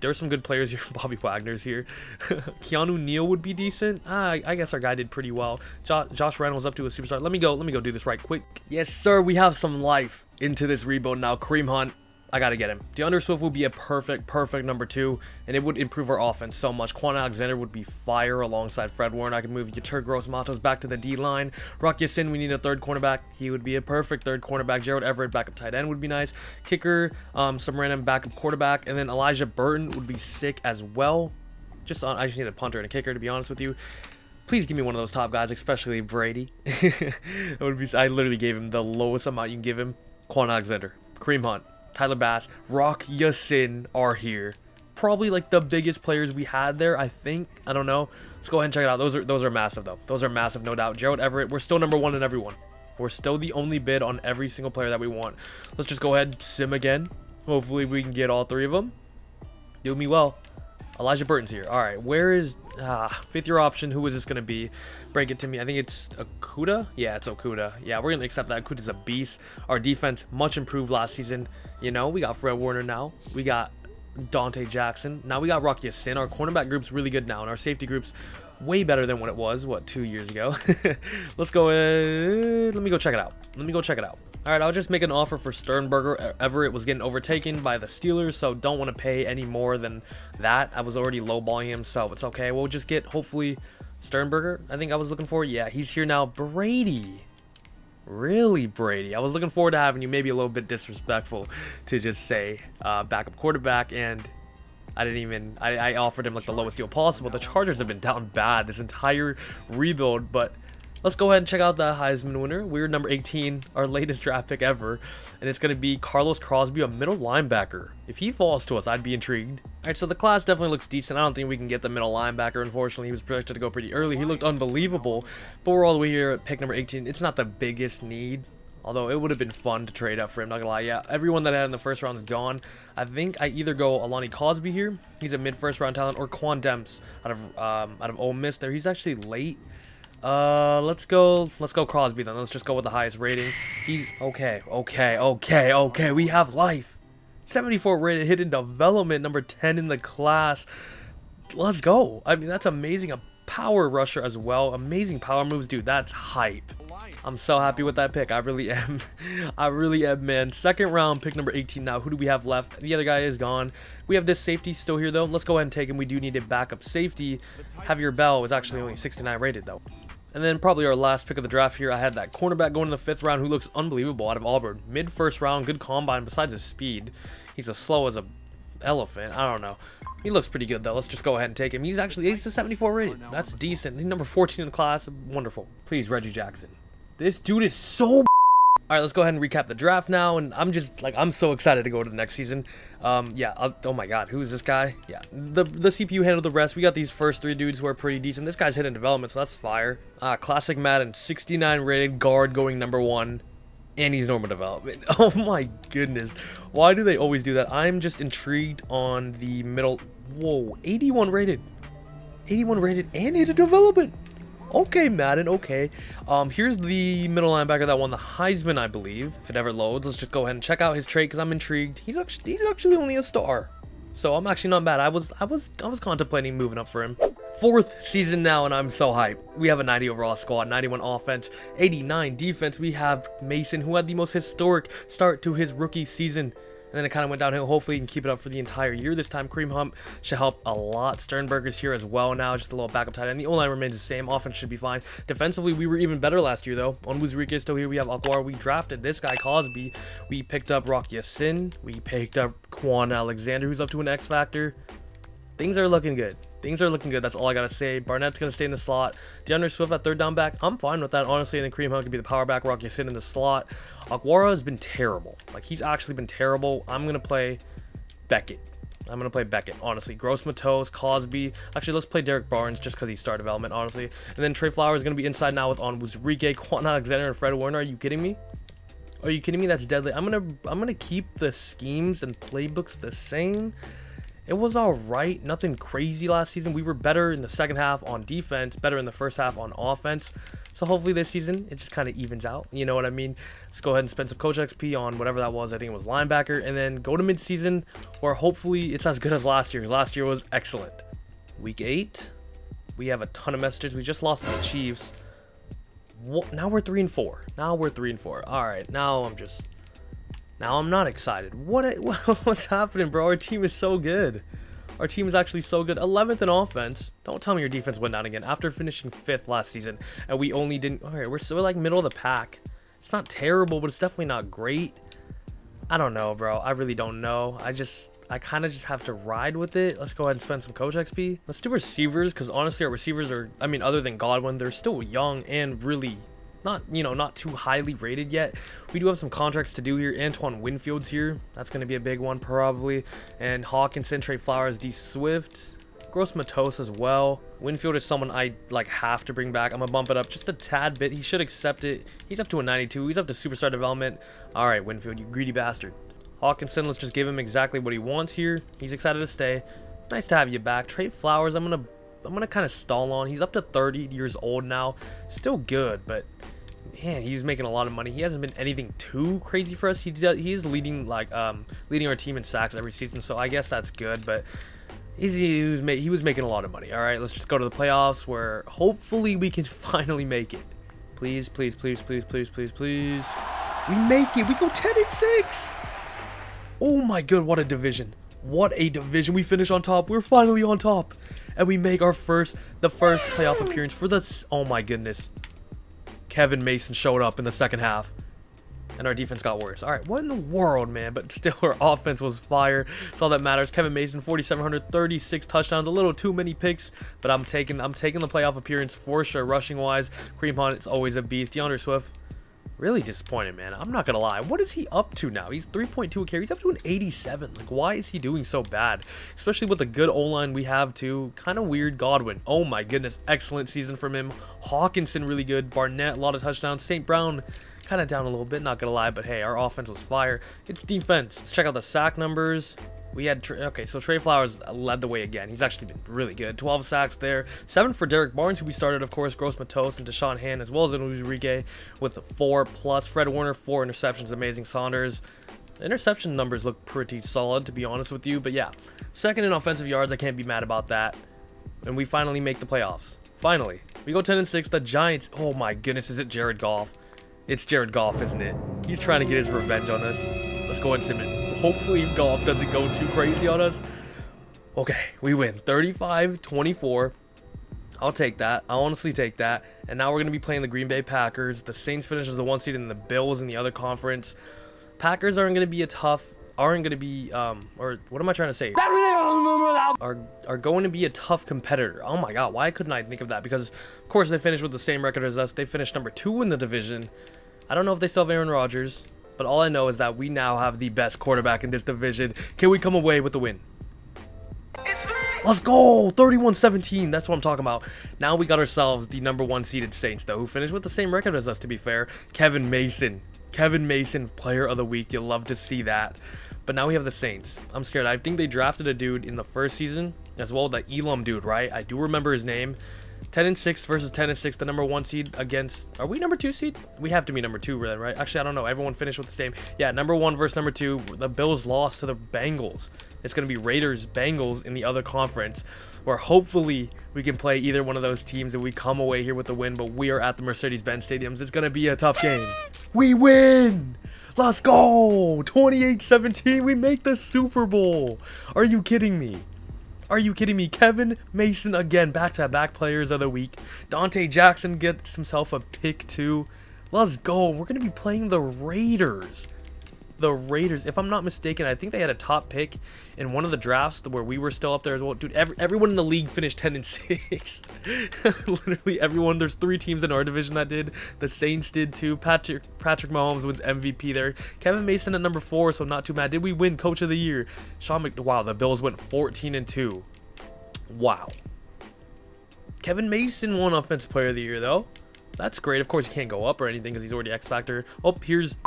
There's some good players here. Bobby Wagner's here. Keanu Neal would be decent. Ah, I, I guess our guy did pretty well. Jo Josh Reynolds up to a superstar. Let me go. Let me go do this right quick. Yes, sir. We have some life into this rebuild now. Kareem Hunt. I got to get him. D'Andre Swift would be a perfect, perfect number two, and it would improve our offense so much. Kwon Alexander would be fire alongside Fred Warner. I could move Yetur Gross-Matos back to the D-line. Rock Ya-Sin, we need a third cornerback. He would be a perfect third cornerback. Gerald Everett, backup tight end, would be nice. Kicker, um, some random backup quarterback, and then Elijah Burton would be sick as well. Just on, I just need a punter and a kicker, to be honest with you. Please give me one of those top guys, especially Brady. It would be, I literally gave him the lowest amount you can give him. Kwon Alexander, Kareem Hunt, Tyler Bass, Rock Ya-Sin are here. Probably like the biggest players we had there, I think. I don't know. Let's go ahead and check it out. Those are those are massive though. Those are massive, no doubt. Gerald Everett, we're still number one in everyone. We're still the only bid on every single player that we want. Let's just go ahead, sim again. Hopefully we can get all three of them. Do me well. Elijah Burton's here. All right, where is ah, fifth year option? Who is this going to be? Break it to me. I think it's Okudah. Yeah, it's Okudah. Yeah, we're going to accept that. Okudah's a beast. Our defense much improved last season. You know, we got Fred Warner now. We got Donte Jackson. Now we got Rock Ya-Sin. Our cornerback group's really good now, and our safety group's way better than what it was, what, two years ago. Let's go. Uh, let me go check it out. Let me go check it out. All right, I'll just make an offer for Sternberger. Everett was getting overtaken by the Steelers, so don't want to pay any more than that. I was already lowballing him, so it's okay. We'll just get, hopefully, Sternberger, I think I was looking for. Yeah, he's here now. Brady. Really, Brady. I was looking forward to having you. Maybe a little bit disrespectful to just say uh, backup quarterback, and I didn't even, I, I offered him, like, the lowest deal possible. The Chargers have been down bad this entire rebuild, but let's go ahead and check out the Heisman winner. We're number eighteen, our latest draft pick ever. And it's going to be Carlos Crosby, a middle linebacker. If he falls to us, I'd be intrigued. All right, so the class definitely looks decent. I don't think we can get the middle linebacker, unfortunately. He was projected to go pretty early. He looked unbelievable. But we're all the way here at pick number eighteen. It's not the biggest need, although it would have been fun to trade up for him, not going to lie. Yeah, everyone that I had in the first round is gone. I think I either go Alani Cosby here. He's a mid-first round talent. Or Quan Demps out of, um, out of Ole Miss there. He's actually late. Uh, let's go, let's go Crosby then. Let's just go with the highest rating. He's, okay, okay, okay, okay. We have life. seventy-four rated, hidden development, number ten in the class. Let's go. I mean, that's amazing. A power rusher as well. Amazing power moves, dude. That's hype. I'm so happy with that pick. I really am. I really am, man. Second round, pick number eighteen now. Who do we have left? The other guy is gone. We have this safety still here, though. Let's go ahead and take him. We do need a backup safety. Javier Bell is actually only sixty-nine rated, though. And then probably our last pick of the draft here, I had that cornerback going in the fifth round who looks unbelievable out of Auburn. Mid first round, good combine besides his speed. He's as slow as a elephant. I don't know. He looks pretty good though. Let's just go ahead and take him. He's actually, he's a seventy-four rated. That's decent. He's number fourteen in the class. Wonderful. Please, Reggie Jackson. This dude is so b All right, let's go ahead and recap the draft now. And I'm just like, I'm so excited to go to the next season. Um, yeah. I'll, oh my God. Who is this guy? Yeah. The, the C P U handled the rest. We got these first three dudes who are pretty decent. This guy's hidden development, so that's fire. Uh, classic Madden, sixty-nine rated guard going number one. And he's normal development. Oh my goodness. Why do they always do that? I'm just intrigued on the middle. Whoa. eighty-one rated. eighty-one rated and hidden development. Okay, Madden, okay. Um, here's the middle linebacker that won the Heisman, I believe. If it ever loads, let's just go ahead and check out his trait because I'm intrigued. He's actually, he's actually only a star. So I'm actually not mad. I was I was I was contemplating moving up for him. Fourth season now, and I'm so hyped. We have a ninety overall squad, ninety-one offense, eighty-nine defense. We have Mason, who had the most historic start to his rookie season. And then it kind of went downhill. Hopefully, he can keep it up for the entire year this time. Kareem Hunt should help a lot. Sternberger's here as well now. Just a little backup tight end. The O-line remains the same. Offense should be fine. Defensively, we were even better last year, though. Onwuzurike is still here. We have Aguilar. We drafted this guy, Cosby. We picked up Rock Ya-Sin. We picked up Kwon Alexander, who's up to an X-Factor. Things are looking good. things are looking good. That's all I gotta say. Barnett's gonna stay in the slot. D'Andre Swift at third down back. I'm fine with that, honestly. And then Kareem Hunt could be the power back. Rock Ya-Sin in the slot. Aguara has been terrible. Like, he's actually been terrible. I'm gonna play Beckett. I'm gonna play Beckett, honestly. Gross-Matos, Crosby. Actually, let's play Derek Barnes just because he's star development, honestly. And then Trey Flowers is gonna be inside now with Onwuzurike, Kwon Alexander, and Fred Warner. Are you kidding me? Are you kidding me? That's deadly. I'm gonna I'm gonna keep the schemes and playbooks the same. It was all right, nothing crazy last season. We were better in the second half on defense, better in the first half on offense. So hopefully this season, it just kind of evens out. You know what I mean? Let's go ahead and spend some coach X P on whatever that was. I think it was linebacker. And then go to midseason, where hopefully it's as good as last year. Last year was excellent. Week eight, we have a ton of messages. We just lost to the Chiefs. What? Now we're three and four. Now we're three and four. All right, now I'm just... Now I'm not excited. What, what's happening, bro? Our team is so good. Our team is actually so good. eleventh in offense. Don't tell me your defense went down again after finishing fifth last season, and we only didn't. All right, we're still like middle of the pack. It's not terrible, but it's definitely not great. I don't know, bro. I really don't know. I just, I kind of just have to ride with it. Let's go ahead and spend some coach X P. Let's do receivers, because honestly, our receivers are. I mean, other than Godwin, they're still young and really. Not, you know, not too highly rated yet. We do have some contracts to do here. Antoine Winfield's here. That's going to be a big one probably. And Hockenson, Trey Flowers, D. Swift, Gross-Matos as well. Winfield is someone I like have to bring back. I'm going to bump it up just a tad bit. He should accept it. He's up to a ninety-two. He's up to superstar development. All right, Winfield, you greedy bastard. Hockenson, let's just give him exactly what he wants here. He's excited to stay. Nice to have you back. Trey Flowers, I'm going to I'm going to kind of stall on. He's up to thirty years old now. Still good, but... Man, he's making a lot of money. He hasn't been anything too crazy for us. He does, he is leading like um leading our team in sacks every season, so I guess that's good. But he's, he was ma he was making a lot of money. All right, let's just go to the playoffs where hopefully we can finally make it. Please, please, please, please, please, please, please. We make it. We go ten and six. Oh my god, what a division! What a division. We finish on top. We're finally on top, and we make our first the first playoff appearance for the. Oh my goodness. Kevin Mason showed up in the second half, and our defense got worse. All right, what in the world, man? But still, our offense was fire. That's all that matters. Kevin Mason, forty-seven hundred, thirty-six touchdowns, a little too many picks, but I'm taking I'm taking the playoff appearance for sure. Rushing wise, Kareem Hunt is always a beast. D'Andre Swift, really disappointed, man. I'm not gonna lie. What is he up to now? He's three point two a carry. He's up to an eighty-seven. Like, why is he doing so bad? Especially with the good O-line we have too. Kind of weird. Godwin, oh my goodness, excellent season from him. Hockenson, really good. Barnett, a lot of touchdowns. Saint Brown, kind of down a little bit, not gonna lie, but hey, our offense was fire. It's defense. Let's check out the sack numbers. We had, okay, so Trey Flowers led the way again. He's actually been really good. twelve sacks there. seven for Derek Barnes, who we started, of course. Gross-Matos and Deshaun Hand, as well as Onwuzurike with four plus. Fred Warner, four interceptions. Amazing. Saunders. Interception numbers look pretty solid, to be honest with you. But, yeah, second in offensive yards. I can't be mad about that. And we finally make the playoffs. Finally. We go ten and six. The Giants. Oh, my goodness. Is it Jared Goff? It's Jared Goff, isn't it? He's trying to get his revenge on us. Let's go and sim it. Hopefully Goff doesn't go too crazy on us. Okay, we win thirty-five twenty-four. I'll take that. I'll honestly take that. And now we're going to be playing the Green Bay Packers. The Saints finish as the one seed and the Bills in the other conference. Packers aren't going to be a tough, aren't going to be, um, or what am I trying to say? Are, are going to be a tough competitor. Oh my God, why couldn't I think of that? Because, of course, they finished with the same record as us. They finished number two in the division. I don't know if they still have Aaron Rodgers. But all I know is that we now have the best quarterback in this division. Can we come away with the win? Let's go! thirty-one seventeen. That's what I'm talking about. Now we got ourselves the number one seeded Saints, though, who finished with the same record as us, to be fair. Kevin Mason. Kevin Mason, player of the week. You'll love to see that. But now we have the Saints. I'm scared. I think they drafted a dude in the first season as well, the Elam dude, right? I do remember his name. ten and six versus ten and six, the number one seed against, are we number two seed? We have to be number two, really, right? Actually, I don't know. Everyone finished with the same. Yeah, number one versus number two. The Bills lost to the Bengals. It's going to be Raiders, Bengals in the other conference, where hopefully we can play either one of those teams and we come away here with the win. But we are at the Mercedes-Benz Stadiums. It's going to be a tough game. We win. Let's go. twenty-eight seventeen. We make the Super Bowl. Are you kidding me? Are you kidding me? Kevin Mason again, back-to-back players of the week. Donte Jackson gets himself a pick, too. Let's go. We're going to be playing the Raiders. the Raiders. If I'm not mistaken, I think they had a top pick in one of the drafts where we were still up there as well. Dude, every, everyone in the league finished ten and six. Literally everyone. There's three teams in our division that did. The Saints did too. Patrick Patrick Mahomes wins M V P there. Kevin Mason at number four, so not too bad. Did we win Coach of the Year? Sean Mc... Wow, the Bills went fourteen and two. Wow. Kevin Mason won Offensive Player of the Year, though. That's great. Of course, he can't go up or anything because he's already X-Factor. Oh, here's...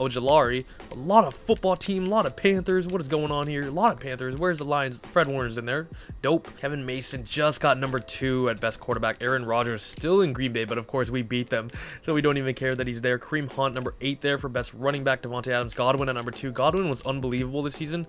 Ojulari. A lot of football team, a lot of Panthers. What is going on here? A lot of Panthers. Where's the Lions? Fred Warner's in there. Dope. Kevin Mason just got number two at best quarterback. Aaron Rodgers still in Green Bay, but of course we beat them, so we don't even care that he's there. Kareem Hunt, number eight there for best running back. Devontae Adams. Godwin at number two. Godwin was unbelievable this season.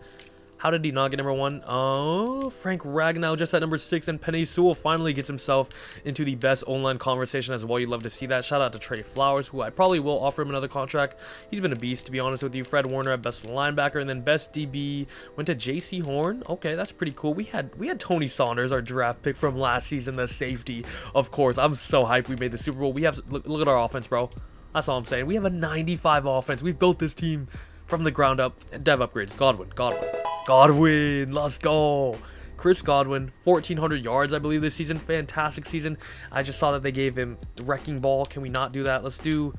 How did he not get number one? Oh, Frank Ragnow just at number six, and Penei Sewell finally gets himself into the best online conversation as well. You'd love to see that. Shout out to Trey Flowers, who I probably will offer him another contract. He's been a beast, to be honest with you. Fred Warner at best linebacker, and then best D B went to J C Horn. Okay, that's pretty cool. We had we had Tony Saunders, our draft pick from last season, the safety. Of course, I'm so hyped we made the Super Bowl. We have look, look at our offense, bro. That's all I'm saying. We have a ninety-five offense. We've built this team from the ground up. Dev upgrades. Godwin. Godwin. Godwin, let's go. Chris Godwin, fourteen hundred yards, I believe, this season. Fantastic season. I just saw that they gave him wrecking ball. Can we not do that? Let's do,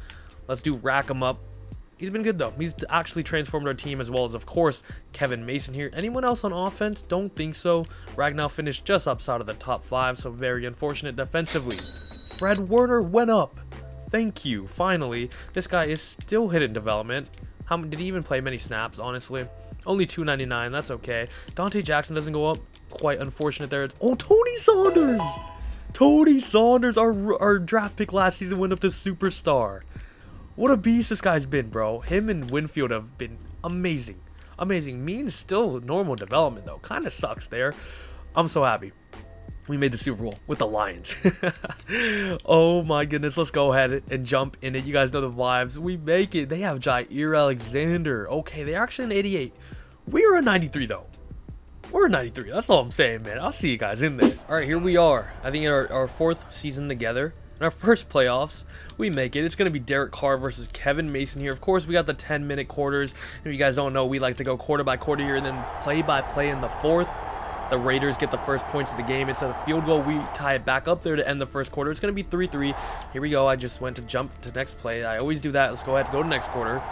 let's do rack him up. He's been good, though. He's actually transformed our team, as well as, of course, Kevin Mason here. Anyone else on offense? Don't think so. Ragnow finished just outside of the top five, so very unfortunate defensively. Fred Warner went up. Thank you, finally. This guy is still hidden development. How did he even play many snaps, honestly? Only two ninety-nine, that's okay. Donte Jackson doesn't go up. Quite unfortunate there. Oh, Tony Saunders! Tony Saunders, our, our draft pick last season, went up to superstar. What a beast this guy's been, bro. Him and Winfield have been amazing. Amazing. Means still normal development, though. Kind of sucks there. I'm so happy we made the Super Bowl with the Lions. Oh my goodness, let's go ahead and jump in it. You guys know the vibes. We make it. They have Jaire Alexander. Okay, they're actually an eighty-eight. We're a ninety-three, though. We're a ninety-three. That's all I'm saying, man. I'll see you guys in there. All right, here we are. I think in our, our fourth season together, in our first playoffs, we make it. It's going to be Derek Carr versus Kevin Mason here. Of course, we got the ten-minute quarters. If you guys don't know, we like to go quarter by quarter here and then play by play in the fourth. The Raiders get the first points of the game. It's a field goal. We tie it back up there to end the first quarter. It's going to be three three. Here we go. I just went to jump to next play. I always do that. Let's go ahead and go to next quarter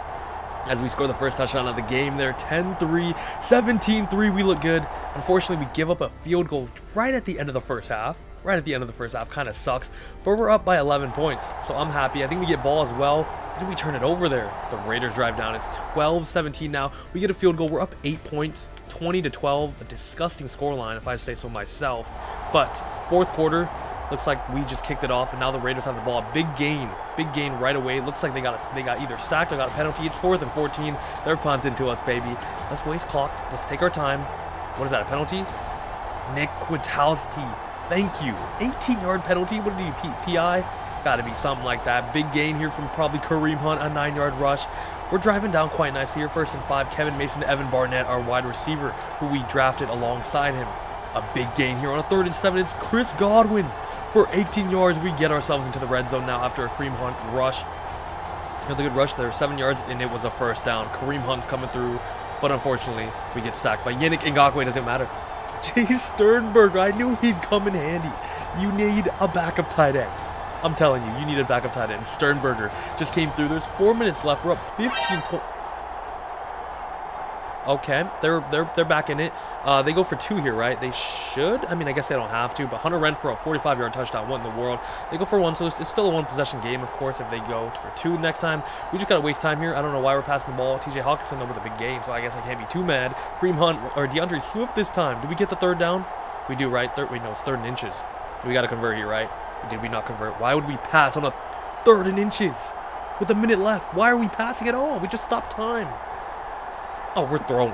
as we score the first touchdown of the game there. ten three, seventeen three. We look good. Unfortunately, we give up a field goal right at the end of the first half. Right at the end of the first half. Kind of sucks. But we're up by eleven points, so I'm happy. I think we get ball as well. Did we turn it over there? The Raiders drive down. It's twelve seventeen now. We get a field goal. We're up eight points. twenty to twelve, a disgusting scoreline if I say so myself. But fourth quarter, looks like we just kicked it off, and now the Raiders have the ball. Big gain, big gain right away. It looks like they got a, they got either sacked or got a penalty. It's fourth and fourteen. They're punting to us, baby. Let's waste clock. Let's take our time. What is that? A penalty? Nick Kwiatkowski. Thank you. eighteen-yard penalty. What did he P I? Got to be something like that. Big gain here from probably Kareem Hunt. A nine-yard rush. We're driving down quite nicely here. First and five. Kevin Mason to Evan Barnett, our wide receiver, who we drafted alongside him. A big gain here on a third and seven. It's Chris Godwin for eighteen yards. We get ourselves into the red zone now after a Kareem Hunt rush. Another good rush there. Seven yards, and it was a first down. Kareem Hunt's coming through, but unfortunately, we get sacked by Yannick Ngakoue. Doesn't matter. Chase Sternberg, I knew he'd come in handy. You need a backup tight end. I'm telling you, you need a backup tight end. Sternberger just came through. There's four minutes left. We're up fifteen points. Okay, they're they're they're back in it. Uh, they go for two here, right? They should. I mean, I guess they don't have to. But Hunter Renfrow, forty-five-yard touchdown. What in the world? They go for one, so it's, it's still a one-possession game, of course. If they go for two next time, we just gotta waste time here. I don't know why we're passing the ball. T J. Hockenson though with a big game, so I guess I can't be too mad. Kareem Hunt or D'Andre Swift this time. Do we get the third down? We do, right? Third. Wait, no, it's third and inches. We gotta convert here, right? Did we not convert? Why would we pass on a third and inches with a minute left? Why are we passing at all? We just stopped time. Oh, we're throwing.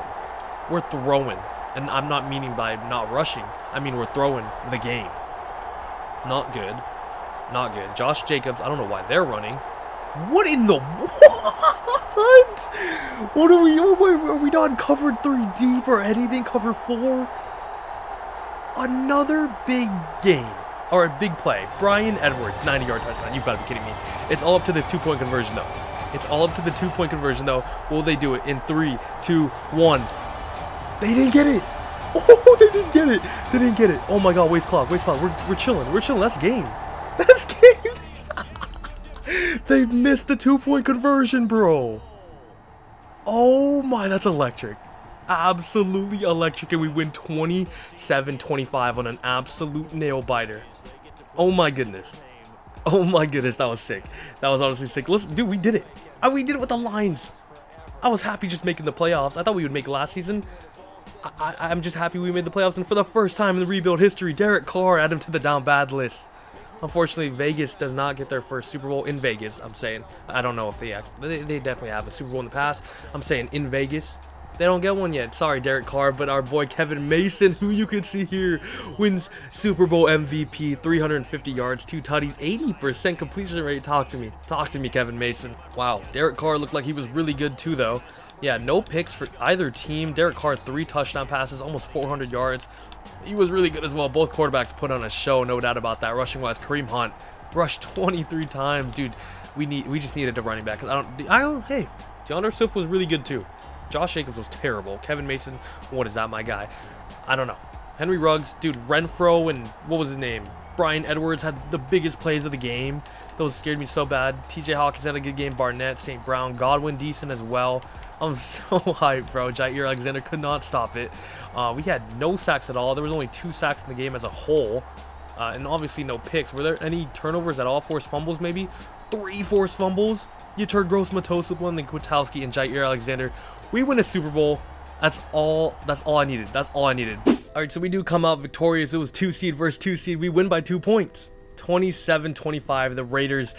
We're throwing. And I'm not meaning by not rushing. I mean, we're throwing the game. Not good. Not good. Josh Jacobs, I don't know why they're running. What in the... What? What are we... Are we not covered three deep or anything? Cover four? Another big game. Or a big play. Brian Edwards, ninety-yard touchdown. You've got to be kidding me. It's all up to this two-point conversion, though. It's all up to the two-point conversion, though. Will they do it in three, two, one? They didn't get it. Oh, they didn't get it. They didn't get it. Oh, my God. Waste clock. Waste clock. We're, we're chilling. We're chilling. That's game. That's game. They missed the two-point conversion, bro. Oh, my. That's electric. Absolutely electric. And we win twenty-seven twenty-five on an absolute nail-biter. Oh, my goodness. Oh, my goodness. That was sick. That was honestly sick. Listen, dude, we did it. I, we did it with the Lions. I was happy just making the playoffs. I thought we would make last season. I, I, I'm just happy we made the playoffs, and for the first time in the rebuild history, Derek Carr added him to the down bad list. Unfortunately, Vegas does not get their first Super Bowl in Vegas. I'm saying, I don't know if they act, they, they definitely have a Super Bowl in the past. I'm saying in Vegas, they don't get one yet. Sorry, Derek Carr, but our boy Kevin Mason, who you can see here, wins Super Bowl M V P, three hundred fifty yards, two tutties, eighty percent completion rate. Talk to me, talk to me, Kevin Mason. Wow, Derek Carr looked like he was really good too, though. Yeah, no picks for either team. Derek Carr, three touchdown passes, almost four hundred yards. He was really good as well. Both quarterbacks put on a show, no doubt about that. Rushing-wise, Kareem Hunt rushed twenty-three times. Dude, we need, we just needed a running back. I don't, I don't, hey, D'Andre Swift was really good too. Josh Jacobs was terrible. Kevin Mason, what is that, my guy? I don't know. Henry Ruggs, dude, Renfro, and what was his name? Brian Edwards had the biggest plays of the game. Those scared me so bad. T J. Hockenson had a good game. Barnett, Saint Brown, Godwin, decent as well. I'm so hyped, bro. Jaire Alexander could not stop it. Uh, we had no sacks at all. There was only two sacks in the game as a whole. Uh, and obviously no picks. Were there any turnovers at all? Forced fumbles, maybe? Three forced fumbles. Yetur Gross-Matos with one, then Kwiatkowski and Jaire Alexander. We win a Super Bowl. That's all. That's all I needed. That's all I needed. All right, so we do come out victorious. It was two seed versus two seed. We win by two points. twenty-seven twenty-five. The Raiders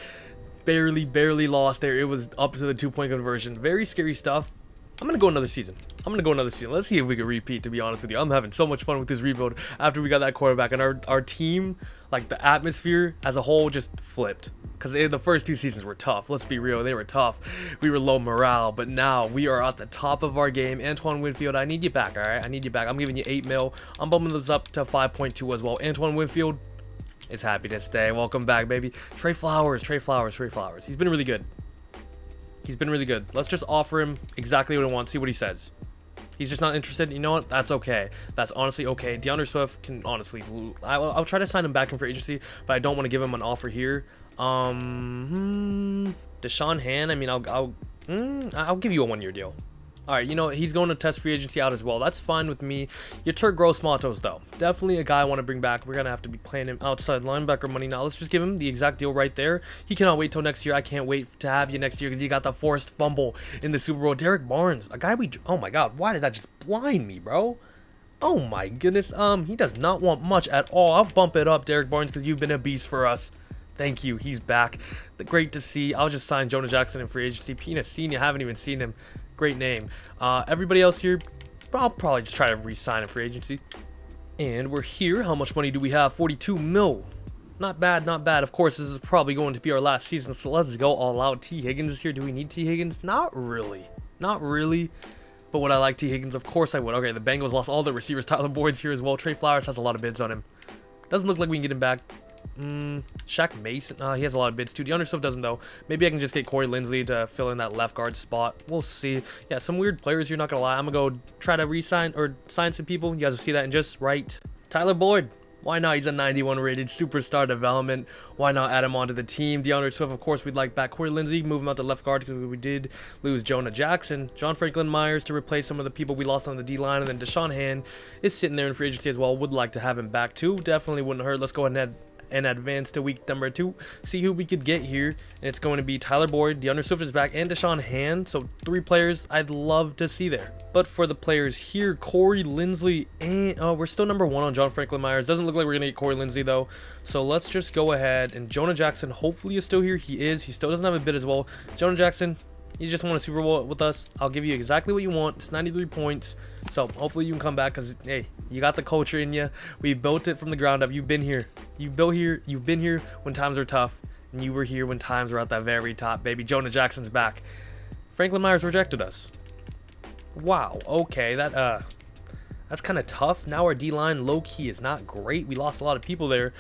barely, barely lost there. It was up to the two-point conversion. Very scary stuff. I'm going to go another season. I'm going to go another season. Let's see if we can repeat, to be honest with you. I'm having so much fun with this rebuild after we got that quarterback. And our, our team, like the atmosphere as a whole, just flipped. Because the first two seasons were tough. Let's be real. They were tough. We were low morale. But now we are at the top of our game. Antoine Winfield, I need you back, all right? I need you back. I'm giving you eight mil. I'm bumping those up to five point two as well. Antoine Winfield, it's happy to stay. Welcome back, baby. Trey Flowers, Trey Flowers, Trey Flowers. He's been really good. He's been really good. Let's just offer him exactly what I want. See what he says. He's just not interested. You know what? That's okay. That's honestly okay. D'Andre Swift can honestly... I'll, I'll try to sign him back in free agency, but I don't want to give him an offer here. Um, hmm, Deshaun Hand, I mean, I'll, I'll, mm, I'll give you a one-year deal. All right, you know, he's going to test free agency out as well. That's fine with me. Yetur Gross-Matos, though. Definitely a guy I want to bring back. We're going to have to be playing him outside linebacker money. Now, let's just give him the exact deal right there. He cannot wait till next year. I can't wait to have you next year because you got the forced fumble in the Super Bowl. Derek Barnes, a guy we... Oh, my God. Why did that just blind me, bro? Oh, my goodness. Um, he does not want much at all. I'll bump it up, Derek Barnes, because you've been a beast for us. Thank you. He's back. Great to see. I'll just sign Jonah Jackson in free agency. Penei Sewell, haven't even seen him. Great name. Uh, everybody else here, I'll probably just try to re-sign in free agency. And we're here. How much money do we have? forty-two mil. Not bad, not bad. Of course, this is probably going to be our last season, so let's go all out. T. Higgins is here. Do we need T. Higgins? Not really. Not really. But would I like T. Higgins? Of course I would. Okay, the Bengals lost all their receivers. Tyler Boyd's here as well. Trey Flowers has a lot of bids on him. Doesn't look like we can get him back. Mm, Shaq Mason, uh, he has a lot of bids too. D'Andre Swift doesn't, though. Maybe I can just get Corey Linsley to fill in that left guard spot. We'll see. Yeah, some weird players here, not gonna lie. I'm gonna go try to re-sign or sign some people. You guys will see that in just right. Tyler Boyd, why not? He's a ninety-one rated superstar development. Why not add him onto the team? D'Andre Swift, of course, we'd like back. Corey Linsley, move him out to left guard because we did lose Jonah Jackson. John Franklin Myers to replace some of the people we lost on the D-line. And then Deshaun Hand is sitting there in free agency as well. Would like to have him back too. Definitely wouldn't hurt. Let's go ahead and and advance to week number two, see who we could get here. And it's going to be Tyler Boyd, D'Andre Swift is back, and Deshaun Hand. So three players I'd love to see there. But for the players here, Corey Linsley, and oh, we're still number one on John Franklin Myers. Doesn't look like we're gonna get Corey Linsley, though, so let's just go ahead. And Jonah Jackson hopefully is still here. He is. He still doesn't have a bid as well. Jonah Jackson, you just want a Super Bowl with us. I'll give you exactly what you want. It's ninety-three points. So hopefully you can come back because, hey, you got the culture in you. We built it from the ground up. You've been here. You built here. You've been here when times are tough. And you were here when times were at that very top, baby. Jonah Jackson's back. Franklin Myers rejected us. Wow. Okay. That, uh, that's kind of tough. Now our D-line low-key is not great. We lost a lot of people there.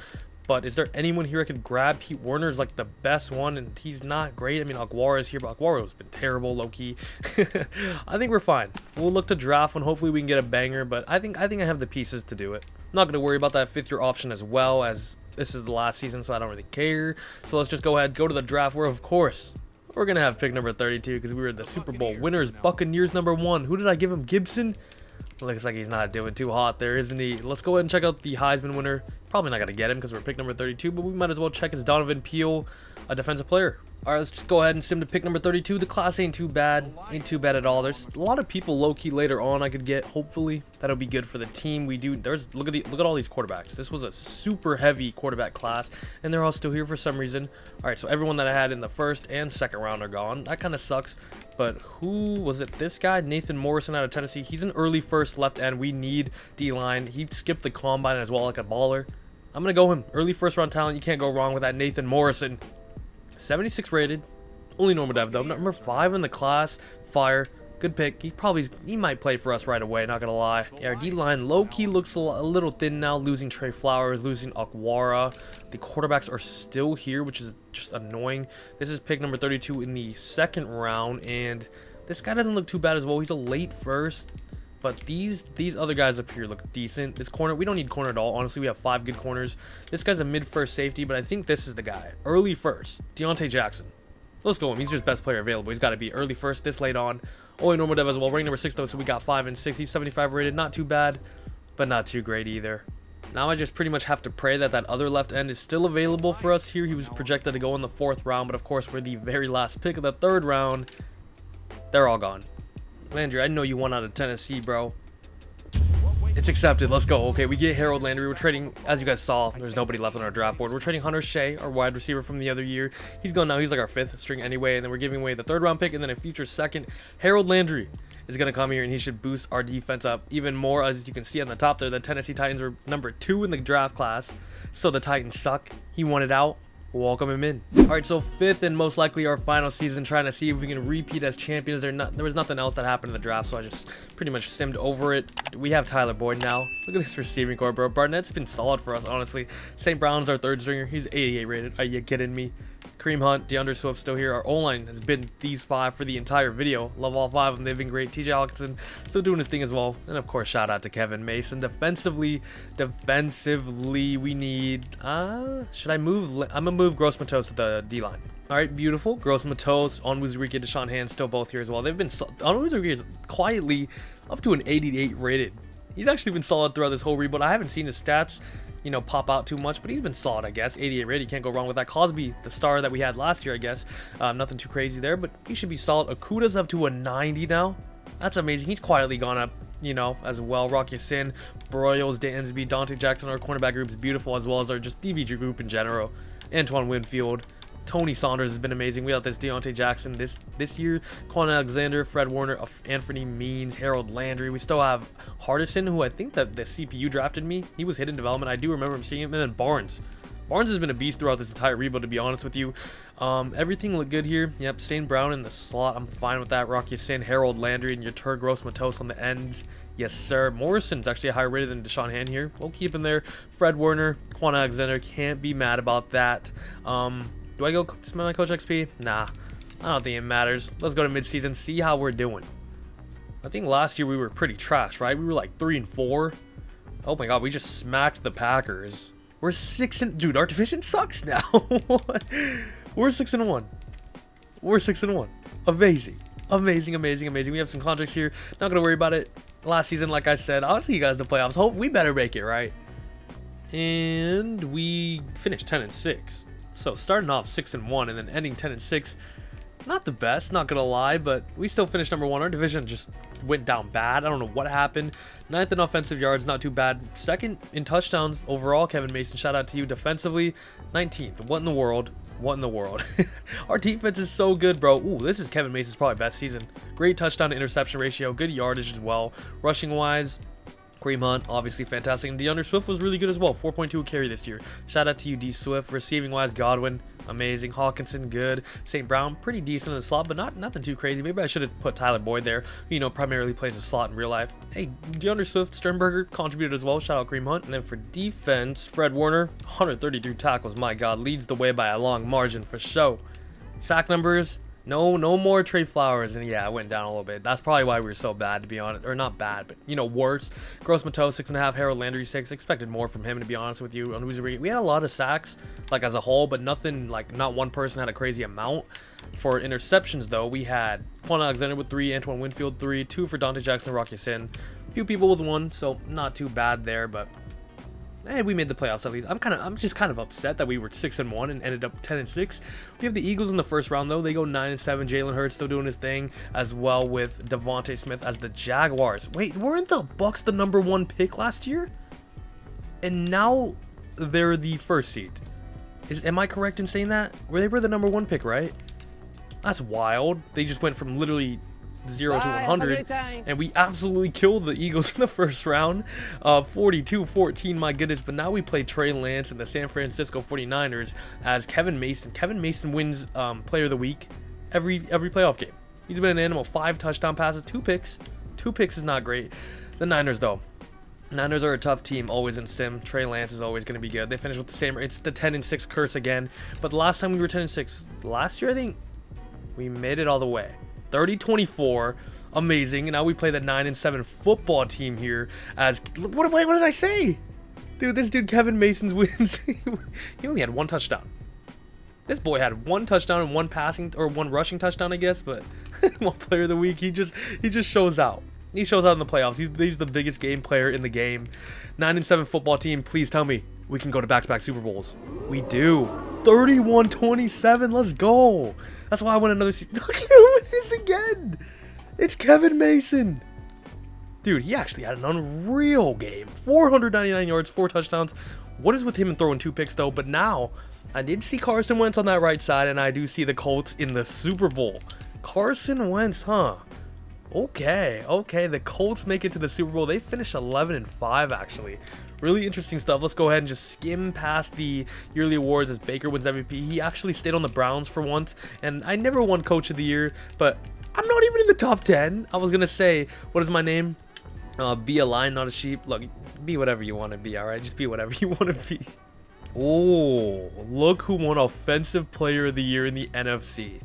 But is there anyone here I could grab? Pete Werner is like the best one, and he's not great. I mean, Aguara is here, but Aguaro's been terrible, low-key. I think we're fine. We'll look to draft one. Hopefully we can get a banger, but I think I think I have the pieces to do it. I'm not going to worry about that fifth-year option as well, as this is the last season, so I don't really care. So let's just go ahead, go to the draft where, of course, we're going to have pick number thirty-two because we were the Super Bowl winners. Buccaneers number one. Who did I give him? Gibson? Looks like he's not doing too hot there, isn't he? Let's go ahead and check out the Heisman winner. Probably not going to get him because we're pick number thirty-two, but we might as well check. It's Donovan Peel, a defensive player. All right, let's just go ahead and sim to pick number thirty-two. The class ain't too bad. Ain't too bad at all. There's a lot of people low-key later on I could get. Hopefully, that'll be good for the team. We do. There's look at the, look at all these quarterbacks. This was a super heavy quarterback class, and they're all still here for some reason. All right, so everyone that I had in the first and second round are gone. That kind of sucks. But who was it? This guy, Nathan Morrison out of Tennessee. He's an early first left end. We need D-line. He skipped the combine as well like a baller. I'm going to go him. Early first round talent. You can't go wrong with that. Nathan Morrison. seventy-six rated. Only normal dev though. Number five in the class. Fire. Good pick. He probably, he might play for us right away. Not going to lie. Yeah, our D-line low-key looks a little thin now. Losing Trey Flowers. Losing Aguara. The quarterbacks are still here, which is just annoying. This is pick number thirty-two in the second round. And this guy doesn't look too bad as well. He's a late first. But these these other guys up here look decent. This corner, we don't need corner at all. Honestly, we have five good corners. This guy's a mid-first safety, but I think this is the guy. Early first, Donte Jackson. Let's go him. He's just best player available. He's got to be early first this late on. Only normal dev as well. Rank number six, though, so we got five and six. He's seventy-five rated. Not too bad, but not too great either. Now I just pretty much have to pray that that other left end is still available for us here. He was projected to go in the fourth round, but of course, we're the very last pick of the third round. They're all gone. Landry, I know you won out of Tennessee, bro. It's accepted. Let's go. Okay, we get Harold Landry. We're trading, as you guys saw, there's nobody left on our draft board. We're trading Hunter Shea, our wide receiver from the other year. He's gone now. He's like our fifth string anyway. And then we're giving away the third round pick and then a future second. Harold Landry is going to come here, and he should boost our defense up even more. As you can see on the top there, the Tennessee Titans were number two in the draft class. So the Titans suck. He wanted out. Welcome him in. All right, so fifth and most likely our final season, trying to see if we can repeat as champions. There, not, there was nothing else that happened in the draft, so I just pretty much simmed over it. We have Tyler Boyd now. Look at this receiving core, bro. Barnett's been solid for us, honestly. Saint Brown's our third stringer. He's eighty-eight rated. Are you kidding me? Kareem Hunt, D'Andre Swift still here. Our O-line has been these five for the entire video. Love all five of them. They've been great. T J. Hockenson still doing his thing as well. And, of course, shout out to Kevin Mason. Defensively, defensively, we need... Uh, should I move? I'm going to move Gross-Matos to the D-line. All right, beautiful. Gross-Matos, Onwuzurike, Deshaun Hand still both here as well. They've been... So Onwuzurike is quietly up to an eighty-eight rated. He's actually been solid throughout this whole rebuild. I haven't seen his stats, you know, pop out too much, but he's been solid, I guess. eighty-eight rated, can't go wrong with that. Crosby, the star that we had last year, I guess. Uh, nothing too crazy there, but he should be solid. Okudah's up to a ninety now. That's amazing. He's quietly gone up, you know, as well. Rock Ya-Sin, Broyles, Dansby, Donte Jackson, our cornerback group is beautiful, as well as our just D B G group in general. Antoine Winfield, Tony Saunders has been amazing. We got this Donte Jackson this this year. Kwon Alexander, Fred Warner, Anthony Means, Harold Landry. We still have Hardison, who I think that the C P U drafted me. He was hidden development. I do remember him seeing him. And then Barnes. Barnes has been a beast throughout this entire rebuild, to be honest with you. Um, everything looked good here. Yep, Saint Brown in the slot. I'm fine with that. Rock Ya-Sin, Harold Landry, and Yetur Gross-Matos on the ends. Yes, sir. Morrison's actually higher rated than Deshaun Hand here. We'll keep him there. Fred Warner, Kwon Alexander. Can't be mad about that. Um... Do I go smell my coach X P? Nah, I don't think it matters. Let's go to midseason, see how we're doing. I think last year we were pretty trash, right? We were like three and four. Oh my God, we just smacked the Packers. We're six and dude, our division sucks now. We're six and one. We're six and one. Amazing, amazing, amazing, amazing. We have some contracts here. Not gonna worry about it. Last season, like I said, I'll see you guys in the playoffs. Hope we better make it, right? And we finished ten and six. So starting off six and one and then ending ten and six, not the best, not gonna lie, but we still finished number one. Our division just went down bad. I don't know what happened. Ninth in offensive yards, not too bad. Second in touchdowns overall. Kevin Mason, shout out to you. Defensively, nineteenth. What in the world? What in the world? Our defense is so good, bro. Ooh, this is Kevin Mason's probably best season. Great touchdown to interception ratio, good yardage as well. Rushing wise, Kareem Hunt, obviously fantastic. And D'Andre Swift was really good as well. four point two carry this year. Shout out to you, D. Swift. Receiving-wise, Godwin, amazing. Hockenson, good. Saint Brown, pretty decent in the slot, but not nothing too crazy. Maybe I should have put Tyler Boyd there, who, you know, primarily plays a slot in real life. Hey, D'Andre Swift, Sternberger contributed as well. Shout out Kareem Hunt. And then for defense, Fred Warner, one hundred thirty-three tackles. My God, leads the way by a long margin for show. Sack numbers. No, no more Trey Flowers, and yeah, I went down a little bit. That's probably why we were so bad, to be honest. Or not bad, but, you know, worse. Gross-Matos, six and a half. Harold Landry, six. Expected more from him, to be honest with you. Onwuzurike, we had a lot of sacks, like, as a whole, but nothing, like, not one person had a crazy amount. For interceptions, though, we had Kwon Alexander with three, Antoine Winfield, three, two for Donte Jackson, Rock Ya-Sin. A few people with one, so not too bad there, but... Hey, we made the playoffs at least. I'm kind of, I'm just kind of upset that we were six and one and ended up ten and six. We have the Eagles in the first round though. They go nine and seven. Jalen Hurts still doing his thing, as well with Devontae Smith as the Jaguars. Wait, weren't the Bucks the number one pick last year? And now they're the first seed. Is am I correct in saying that? Were they were the number one pick, right? That's wild. They just went from literally zero to one hundred, and we absolutely killed the Eagles in the first round, uh forty-two fourteen, my goodness. But now we play Trey Lance and the San Francisco forty-niners as Kevin Mason. Kevin Mason wins um player of the week every every playoff game. He's been an animal. Five touchdown passes, two picks. Two picks is not great. The Niners though, Niners are a tough team, always in sim. Trey Lance is always going to be good. They finished with the same, it's the ten and six curse again. But the last time we were ten and six, last year I think we made it all the way. thirty twenty-four, amazing. And now we play the nine and seven football team here as... What, what did I say? Dude, this dude, Kevin Mason's wins. He only had one touchdown. This boy had one touchdown and one passing... Or one rushing touchdown, I guess. But one player of the week, he just he just shows out. He shows out in the playoffs. He's, he's the biggest game player in the game. nine and seven football team, please tell me we can go to back-to-back Super Bowls. We do. thirty-one twenty-seven, let's go. That's why I won another season. Look at who it is again. It's Kevin Mason. Dude, he actually had an unreal game. four hundred ninety-nine yards, four touchdowns. What is with him and throwing two picks, though? But now, I did see Carson Wentz on that right side, and I do see the Colts in the Super Bowl. Carson Wentz, huh? Okay, okay. The Colts make it to the Super Bowl. They finished eleven and five, actually. Really interesting stuff. Let's go ahead and just skim past the yearly awards as Baker wins M V P. He actually stayed on the Browns for once, and I never won Coach of the Year, but I'm not even in the top ten. I was going to say, what is my name? Uh, be a lion, not a sheep. Look, be whatever you want to be, all right? Just be whatever you want to be. Oh, look who won Offensive Player of the Year in the N F C.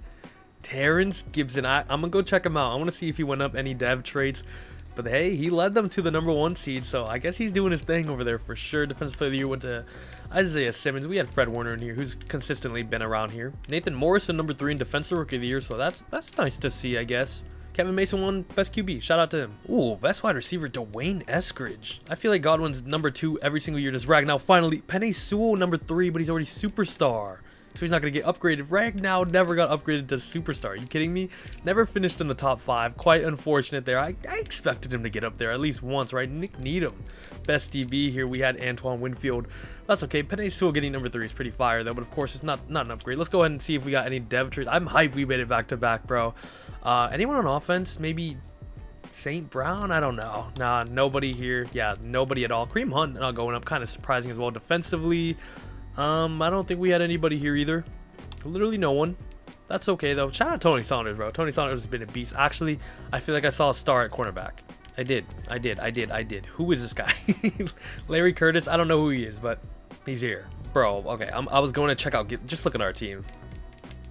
Terrence Gibson. I, I'm going to go check him out. I want to see if he went up any dev traits. But hey, he led them to the number one seed, so I guess he's doing his thing over there for sure. Defensive Player of the Year went to Isaiah Simmons. We had Fred Warner in here, who's consistently been around here. Nathan Morrison, number three in Defensive Rookie of the Year, so that's that's nice to see, I guess. Kevin Mason won Best Q B. Shout out to him. Ooh, Best Wide Receiver, Dwayne Eskridge. I feel like Godwin's number two every single year. Just rag now. Finally, Penei Sewell, number three, but he's already Superstar. So he's not going to get upgraded. Ragnow never got upgraded to Superstar. Are you kidding me? Never finished in the top five. Quite unfortunate there. I, I expected him to get up there at least once, right? Nick Needham. Best D B here. We had Antoine Winfield. That's okay. Penei Sewell getting number three is pretty fire, though. But, of course, it's not, not an upgrade. Let's go ahead and see if we got any dev trades. I'm hyped we made it back-to-back, bro. Uh, anyone on offense? Maybe... Saint Brown, I don't know. Nah, nobody here. Yeah, nobody at all. Kareem Hunt not going up, kind of surprising as well. Defensively, um I don't think we had anybody here either. Literally no one. That's okay though. Shout out Tony Saunders, bro. Tony Saunders has been a beast. Actually, I feel like I saw a star at cornerback. I did, I did, I did, I did. Who is this guy? Larry Curtis. I don't know who he is, but he's here, bro. Okay, I'm, I was going to check out. Get, just look at our team.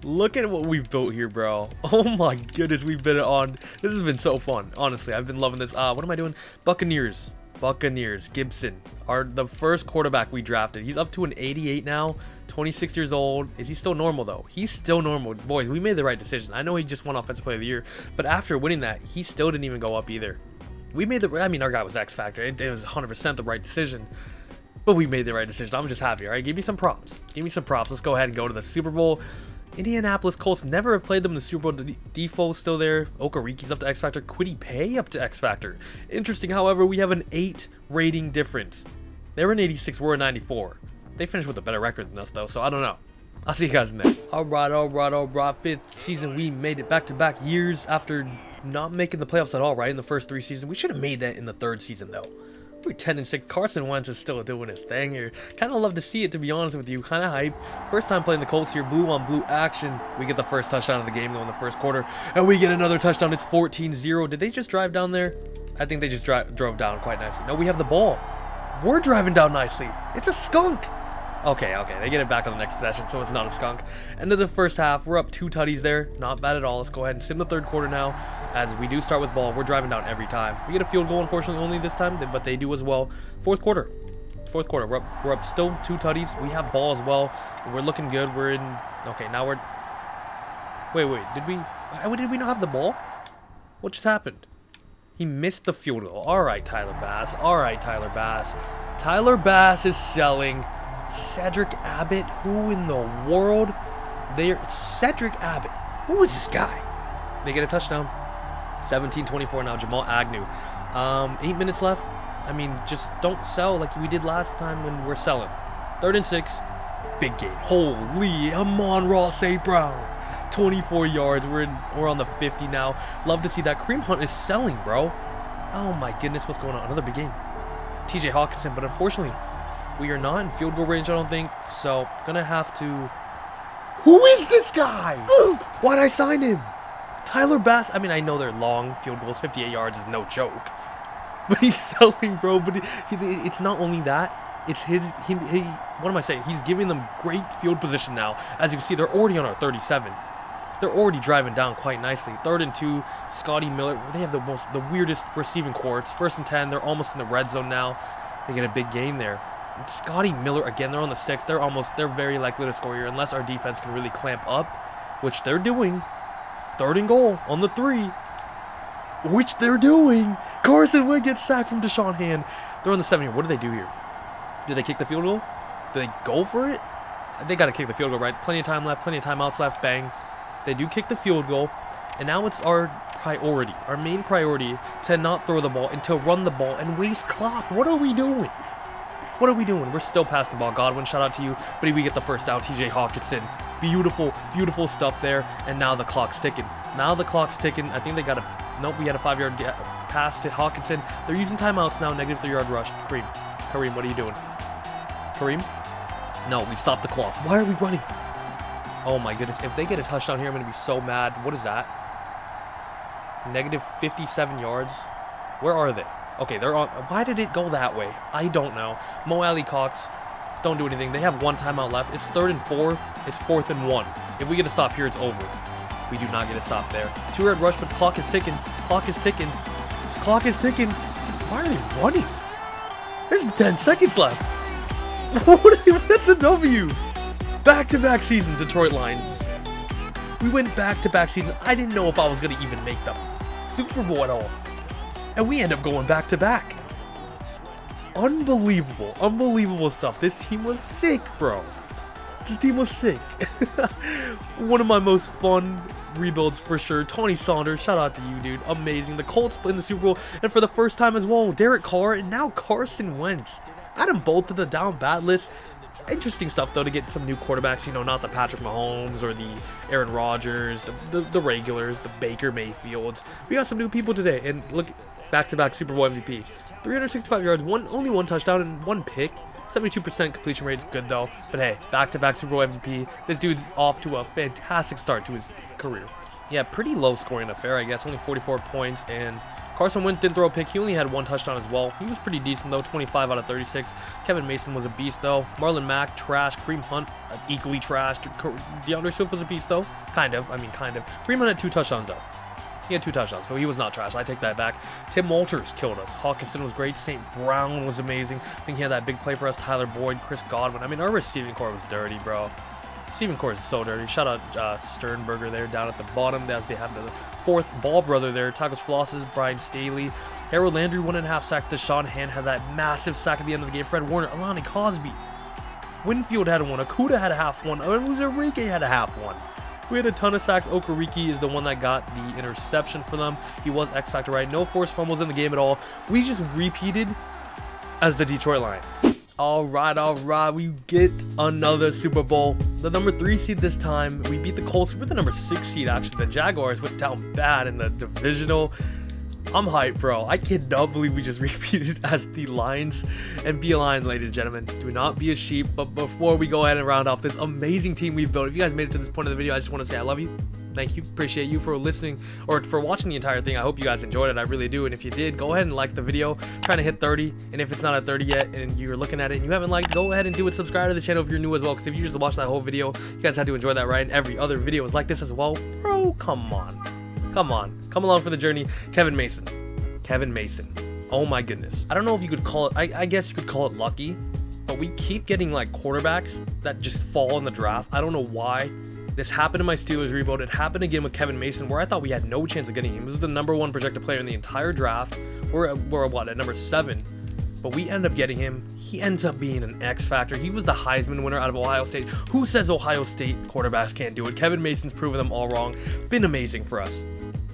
Look at what we've built here, bro. Oh my goodness, we've been on. This has been so fun. Honestly, I've been loving this. Uh, what am I doing? Buccaneers. Buccaneers. Gibson, our the first quarterback we drafted. He's up to an eighty-eight now, twenty-six years old. Is he still normal though? He's still normal. Boys, we made the right decision. I know he just won Offensive Player of the Year, but after winning that, he still didn't even go up either. We made the, I mean, our guy was X Factor. It, it was one hundred percent the right decision. But we made the right decision. I'm just happy, all right? Give me some props. Give me some props. Let's go ahead and go to the Super Bowl. Indianapolis Colts, never have played them in the Super Bowl. Defoe's still there. Okariki's up to X Factor. Kwity Paye up to X Factor. Interesting, however, we have an eight rating difference. They're an eighty-six, we're a ninety-four. They finished with a better record than us, though, so I don't know. I'll see you guys in there. All right, all right, all right. Fifth season, we made it back-to-back years after not making the playoffs at all, right, in the first three seasons. We should have made that in the third season, though. ten and six. Carson Wentz is still doing his thing here. Kind of love to see it, to be honest with you. Kind of hype. First time playing the Colts here. Blue on blue action. We get the first touchdown of the game though in the first quarter. And we get another touchdown. It's fourteen zero. Did they just drive down there? I think they just drive, drove down quite nicely. No, we have the ball. We're driving down nicely. It's a skunk. Okay, okay. They get it back on the next possession, so it's not a skunk. End of the first half. We're up two tutties there. Not bad at all. Let's go ahead and sim the third quarter now. As we do start with ball, we're driving down every time. We get a field goal, unfortunately, only this time, but they do as well. Fourth quarter. Fourth quarter. We're up, we're up still two tutties. We have ball as well. We're looking good. We're in... Okay, now we're... Wait, wait. Did we... Did we not have the ball? What just happened? He missed the field goal. All right, Tyler Bass. All right, Tyler Bass. Tyler Bass is selling... Cedric Abbott, who in the world? They're Cedric Abbott. Who is this guy? They get a touchdown. seventeen twenty-four now. Jamal Agnew. Um, eight minutes left. I mean, just don't sell like we did last time when we're selling. Third and six. Big game. Holy Amon-Ra Saint Brown. twenty-four yards. We're in, we're on the fifty now. Love to see that. Kareem Hunt is selling, bro. Oh my goodness, what's going on? Another big game. T J. Hockenson, but unfortunately. We are not in field goal range, I don't think. So, gonna have to... Who is this guy? Why'd I sign him? Tyler Bass. I mean, I know they're long field goals. fifty-eight yards is no joke. But he's selling, bro. But it, it, it's not only that. It's his... He, he, what am I saying? He's giving them great field position now. As you can see, they're already on our thirty-seven. They're already driving down quite nicely. Third and two. Scotty Miller. They have the most, the weirdest receiving corps. First and ten. They're almost in the red zone now. They get a big gain there. Scotty Miller again. They're on the sixth. They're almost. They're very likely to score here unless our defense can really clamp up, which they're doing. Third and goal on the three, which they're doing. Carson Wentz gets sacked from Deshaun Hand. They're on the seven here. What do they do here? Do they kick the field goal? Do they go for it? They got to kick the field goal, right? Plenty of time left. Plenty of timeouts left. Bang. They do kick the field goal, and now it's our priority, our main priority, to not throw the ball and to run the ball and waste clock. What are we doing? What are we doing? We're still passing the ball. Godwin, shout out to you. But we get the first down. T J. Hockenson. Beautiful, beautiful stuff there. And now the clock's ticking. Now the clock's ticking. I think they got a... Nope, we had a five-yard pass to Hockenson. They're using timeouts now. Negative three-yard rush. Kareem. Kareem, what are you doing? Kareem? No, we stopped the clock. Why are we running? Oh, my goodness. If they get a touchdown here, I'm going to be so mad. What is that? Negative fifty-seven yards. Where are they? Okay, they're on. Why did it go that way? I don't know. Mo Alley Cox, don't do anything. They have one timeout left. It's third and four. It's fourth and one. If we get a stop here, it's over. We do not get a stop there. Two-yard rush, but the clock is ticking. Clock is ticking. The clock is ticking. Why are they running? There's ten seconds left. That's a W. Back-to-back season, Detroit Lions. We went back-to-back season. I didn't know if I was going to even make the Super Bowl at all. And we end up going back to back. Unbelievable. Unbelievable stuff. This team was sick, bro. This team was sick. One of my most fun rebuilds for sure. Tony Saunders, shout out to you, dude. Amazing. The Colts played in the Super Bowl. And for the first time as well, Derek Carr and now Carson Wentz. Add them both to the down bad list. Interesting stuff, though, to get some new quarterbacks. You know, not the Patrick Mahomes or the Aaron Rodgers, the, the, the regulars, the Baker Mayfields. We got some new people today. And look... Back-to-back Super Bowl M V P. three hundred sixty-five yards, one only one touchdown and one pick. seventy-two percent completion rate is good, though. But hey, back-to-back Super Bowl M V P. This dude's off to a fantastic start to his career. Yeah, pretty low-scoring affair, I guess. Only forty-four points, and Carson Wentz didn't throw a pick. He only had one touchdown as well. He was pretty decent, though. twenty-five out of thirty-six. Kevin Mason was a beast, though. Marlon Mack, trash. Kareem Hunt, equally trash. D'Andre Swift was a beast, though. Kind of. I mean, kind of. Kareem Hunt had two touchdowns, though. He had two touchdowns, so he was not trash. I take that back. Tim Walters killed us. Hockenson was great. Saint Brown was amazing. I think he had that big play for us. Tyler Boyd, Chris Godwin. I mean, our receiving corps was dirty, bro. Receiving corps is so dirty. Shout out uh, Sternberger there down at the bottom as they have the fourth ball brother there. Tacos Flosses, Brian Staley. Harold Landry, one and a half sacks. Deshaun Hand had that massive sack at the end of the game. Fred Warner, Alani Cosby. Winfield had one. Okudah had a half one. Onwuzurike had a half one. We had a ton of sacks. Okereke is the one that got the interception for them. He was X-Factor, right? No forced fumbles in the game at all. We just repeated as the Detroit Lions. All right, all right. We get another Super Bowl. The number three seed this time. We beat the Colts. We're the number six seed, actually. The Jaguars went down bad in the divisional. I'm hyped, bro. I cannot believe we just repeated as the Lions. And be a Lion, ladies and gentlemen. Do not be a sheep. But before we go ahead and round off this amazing team we've built, if you guys made it to this point of the video, I just want to say I love you. Thank you. Appreciate you for listening or for watching the entire thing. I hope you guys enjoyed it. I really do. And if you did, go ahead and like the video. I'm trying to hit thirty. And if it's not at thirty yet and you're looking at it and you haven't liked, go ahead and do it. Subscribe to the channel if you're new as well. Because if you just watched that whole video, you guys had to enjoy that, right? And every other video is like this as well. Bro, come on. Come on. Come along for the journey. Kevin Mason. Kevin Mason. Oh my goodness. I don't know if you could call it, I, I guess you could call it lucky, but we keep getting like quarterbacks that just fall in the draft. I don't know why. This happened in my Steelers rebuild. It happened again with Kevin Mason, where I thought we had no chance of getting him. He was the number one projected player in the entire draft. We're, we're what, at number seven? But we end up getting him. He ends up being an X factor. He was the Heisman winner out of Ohio State. Who says Ohio State quarterbacks can't do it? Kevin Mason's proven them all wrong. Been amazing for us.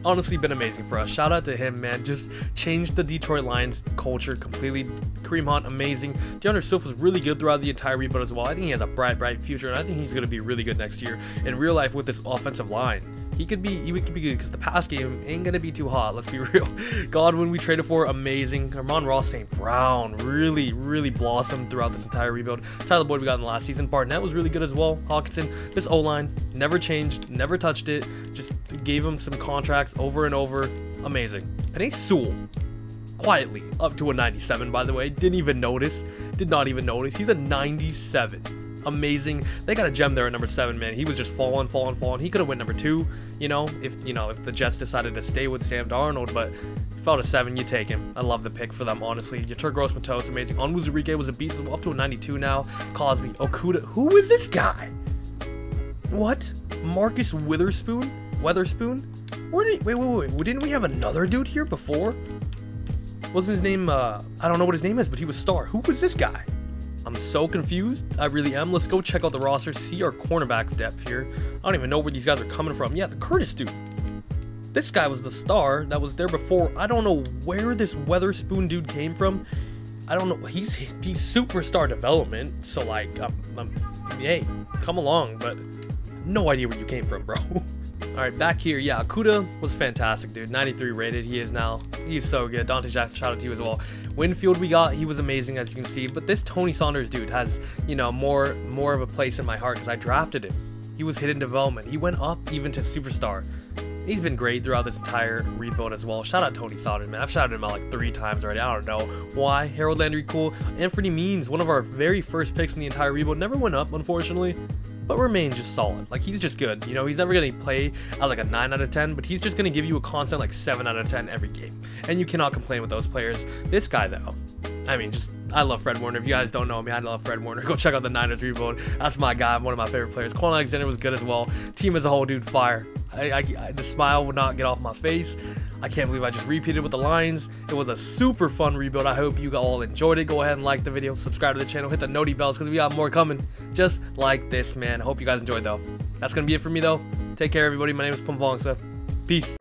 Honestly, been amazing for us. Shout out to him, man. Just changed the Detroit Lions culture completely. Kareem Hunt, amazing. D'Andre Swift was really good throughout the entire rebuild as well. I think he has a bright, bright future, and I think he's going to be really good next year in real life with this offensive line. He could be, he could be good because the pass game ain't going to be too hot. Let's be real. Godwin, we traded for, amazing. Amon-Ra Saint Brown really, really blossomed throughout this entire rebuild. Tyler Boyd we got in the last season. Barnett was really good as well. Hockenson, this O-line never changed, never touched it. Just gave him some contracts over and over. Amazing. Penei Sewell, quietly up to a ninety-seven, by the way. Didn't even notice. Did not even notice. He's a ninety-seven. Amazing. They got a gem there at number seven, man. He was just falling, falling, falling. He could have went number two, you know, if you know if the Jets decided to stay with Sam Darnold, but if fell to seven, you take him. I love the pick for them, honestly. Yetur Gross-Matos, amazing. Onwuzurike was a beast, up to a ninety-two now. Crosby, Okudah. Who is this guy? What? Marcus Witherspoon? Weatherspoon? Where did wait, wait, wait. Didn't we have another dude here before? Wasn't his name? Uh, I don't know what his name is, but he was star. Who was this guy? I'm so confused. I really am. Let's go check out the roster, see our cornerback's depth here. I don't even know where these guys are coming from. Yeah, the Curtis dude. This guy was the star that was there before. I don't know where this Weatherspoon dude came from. I don't know. He's he's superstar development. So like, um, um, hey, come along. But no idea where you came from, bro. All right, back here. Yeah, Okudah was fantastic, dude. ninety-three rated. He is now. He's so good. Donte Jackson, shout out to you as well. Winfield we got. He was amazing, as you can see. But this Tony Saunders dude has, you know, more, more of a place in my heart because I drafted him. He was hidden development. He went up even to superstar. He's been great throughout this entire rebuild as well. Shout out Tony Saunders, man. I've shouted him out like three times already. I don't know why. Harold Landry, cool. Anthony Means, one of our very first picks in the entire rebuild. Never went up, unfortunately, but remain just solid. Like, he's just good. You know, he's never going to play at like a nine out of ten, but he's just going to give you a constant like seven out of ten every game. And you cannot complain with those players. This guy, though, I mean, just, I love Fred Warner. If you guys don't know me, I love Fred Warner. Go check out the Niners rebuild. That's my guy. One of my favorite players. Kwon Alexander was good as well. Team as a whole, dude, fire. I, I, I, the smile would not get off my face. I can't believe I just repeated with the Lions. It was a super fun rebuild. I hope you all enjoyed it. Go ahead and like the video, subscribe to the channel, hit the noti bells because we got more coming just like this, man. Hope you guys enjoyed, though. That's going to be it for me, though. Take care, everybody. My name is Pumvongsa. Peace.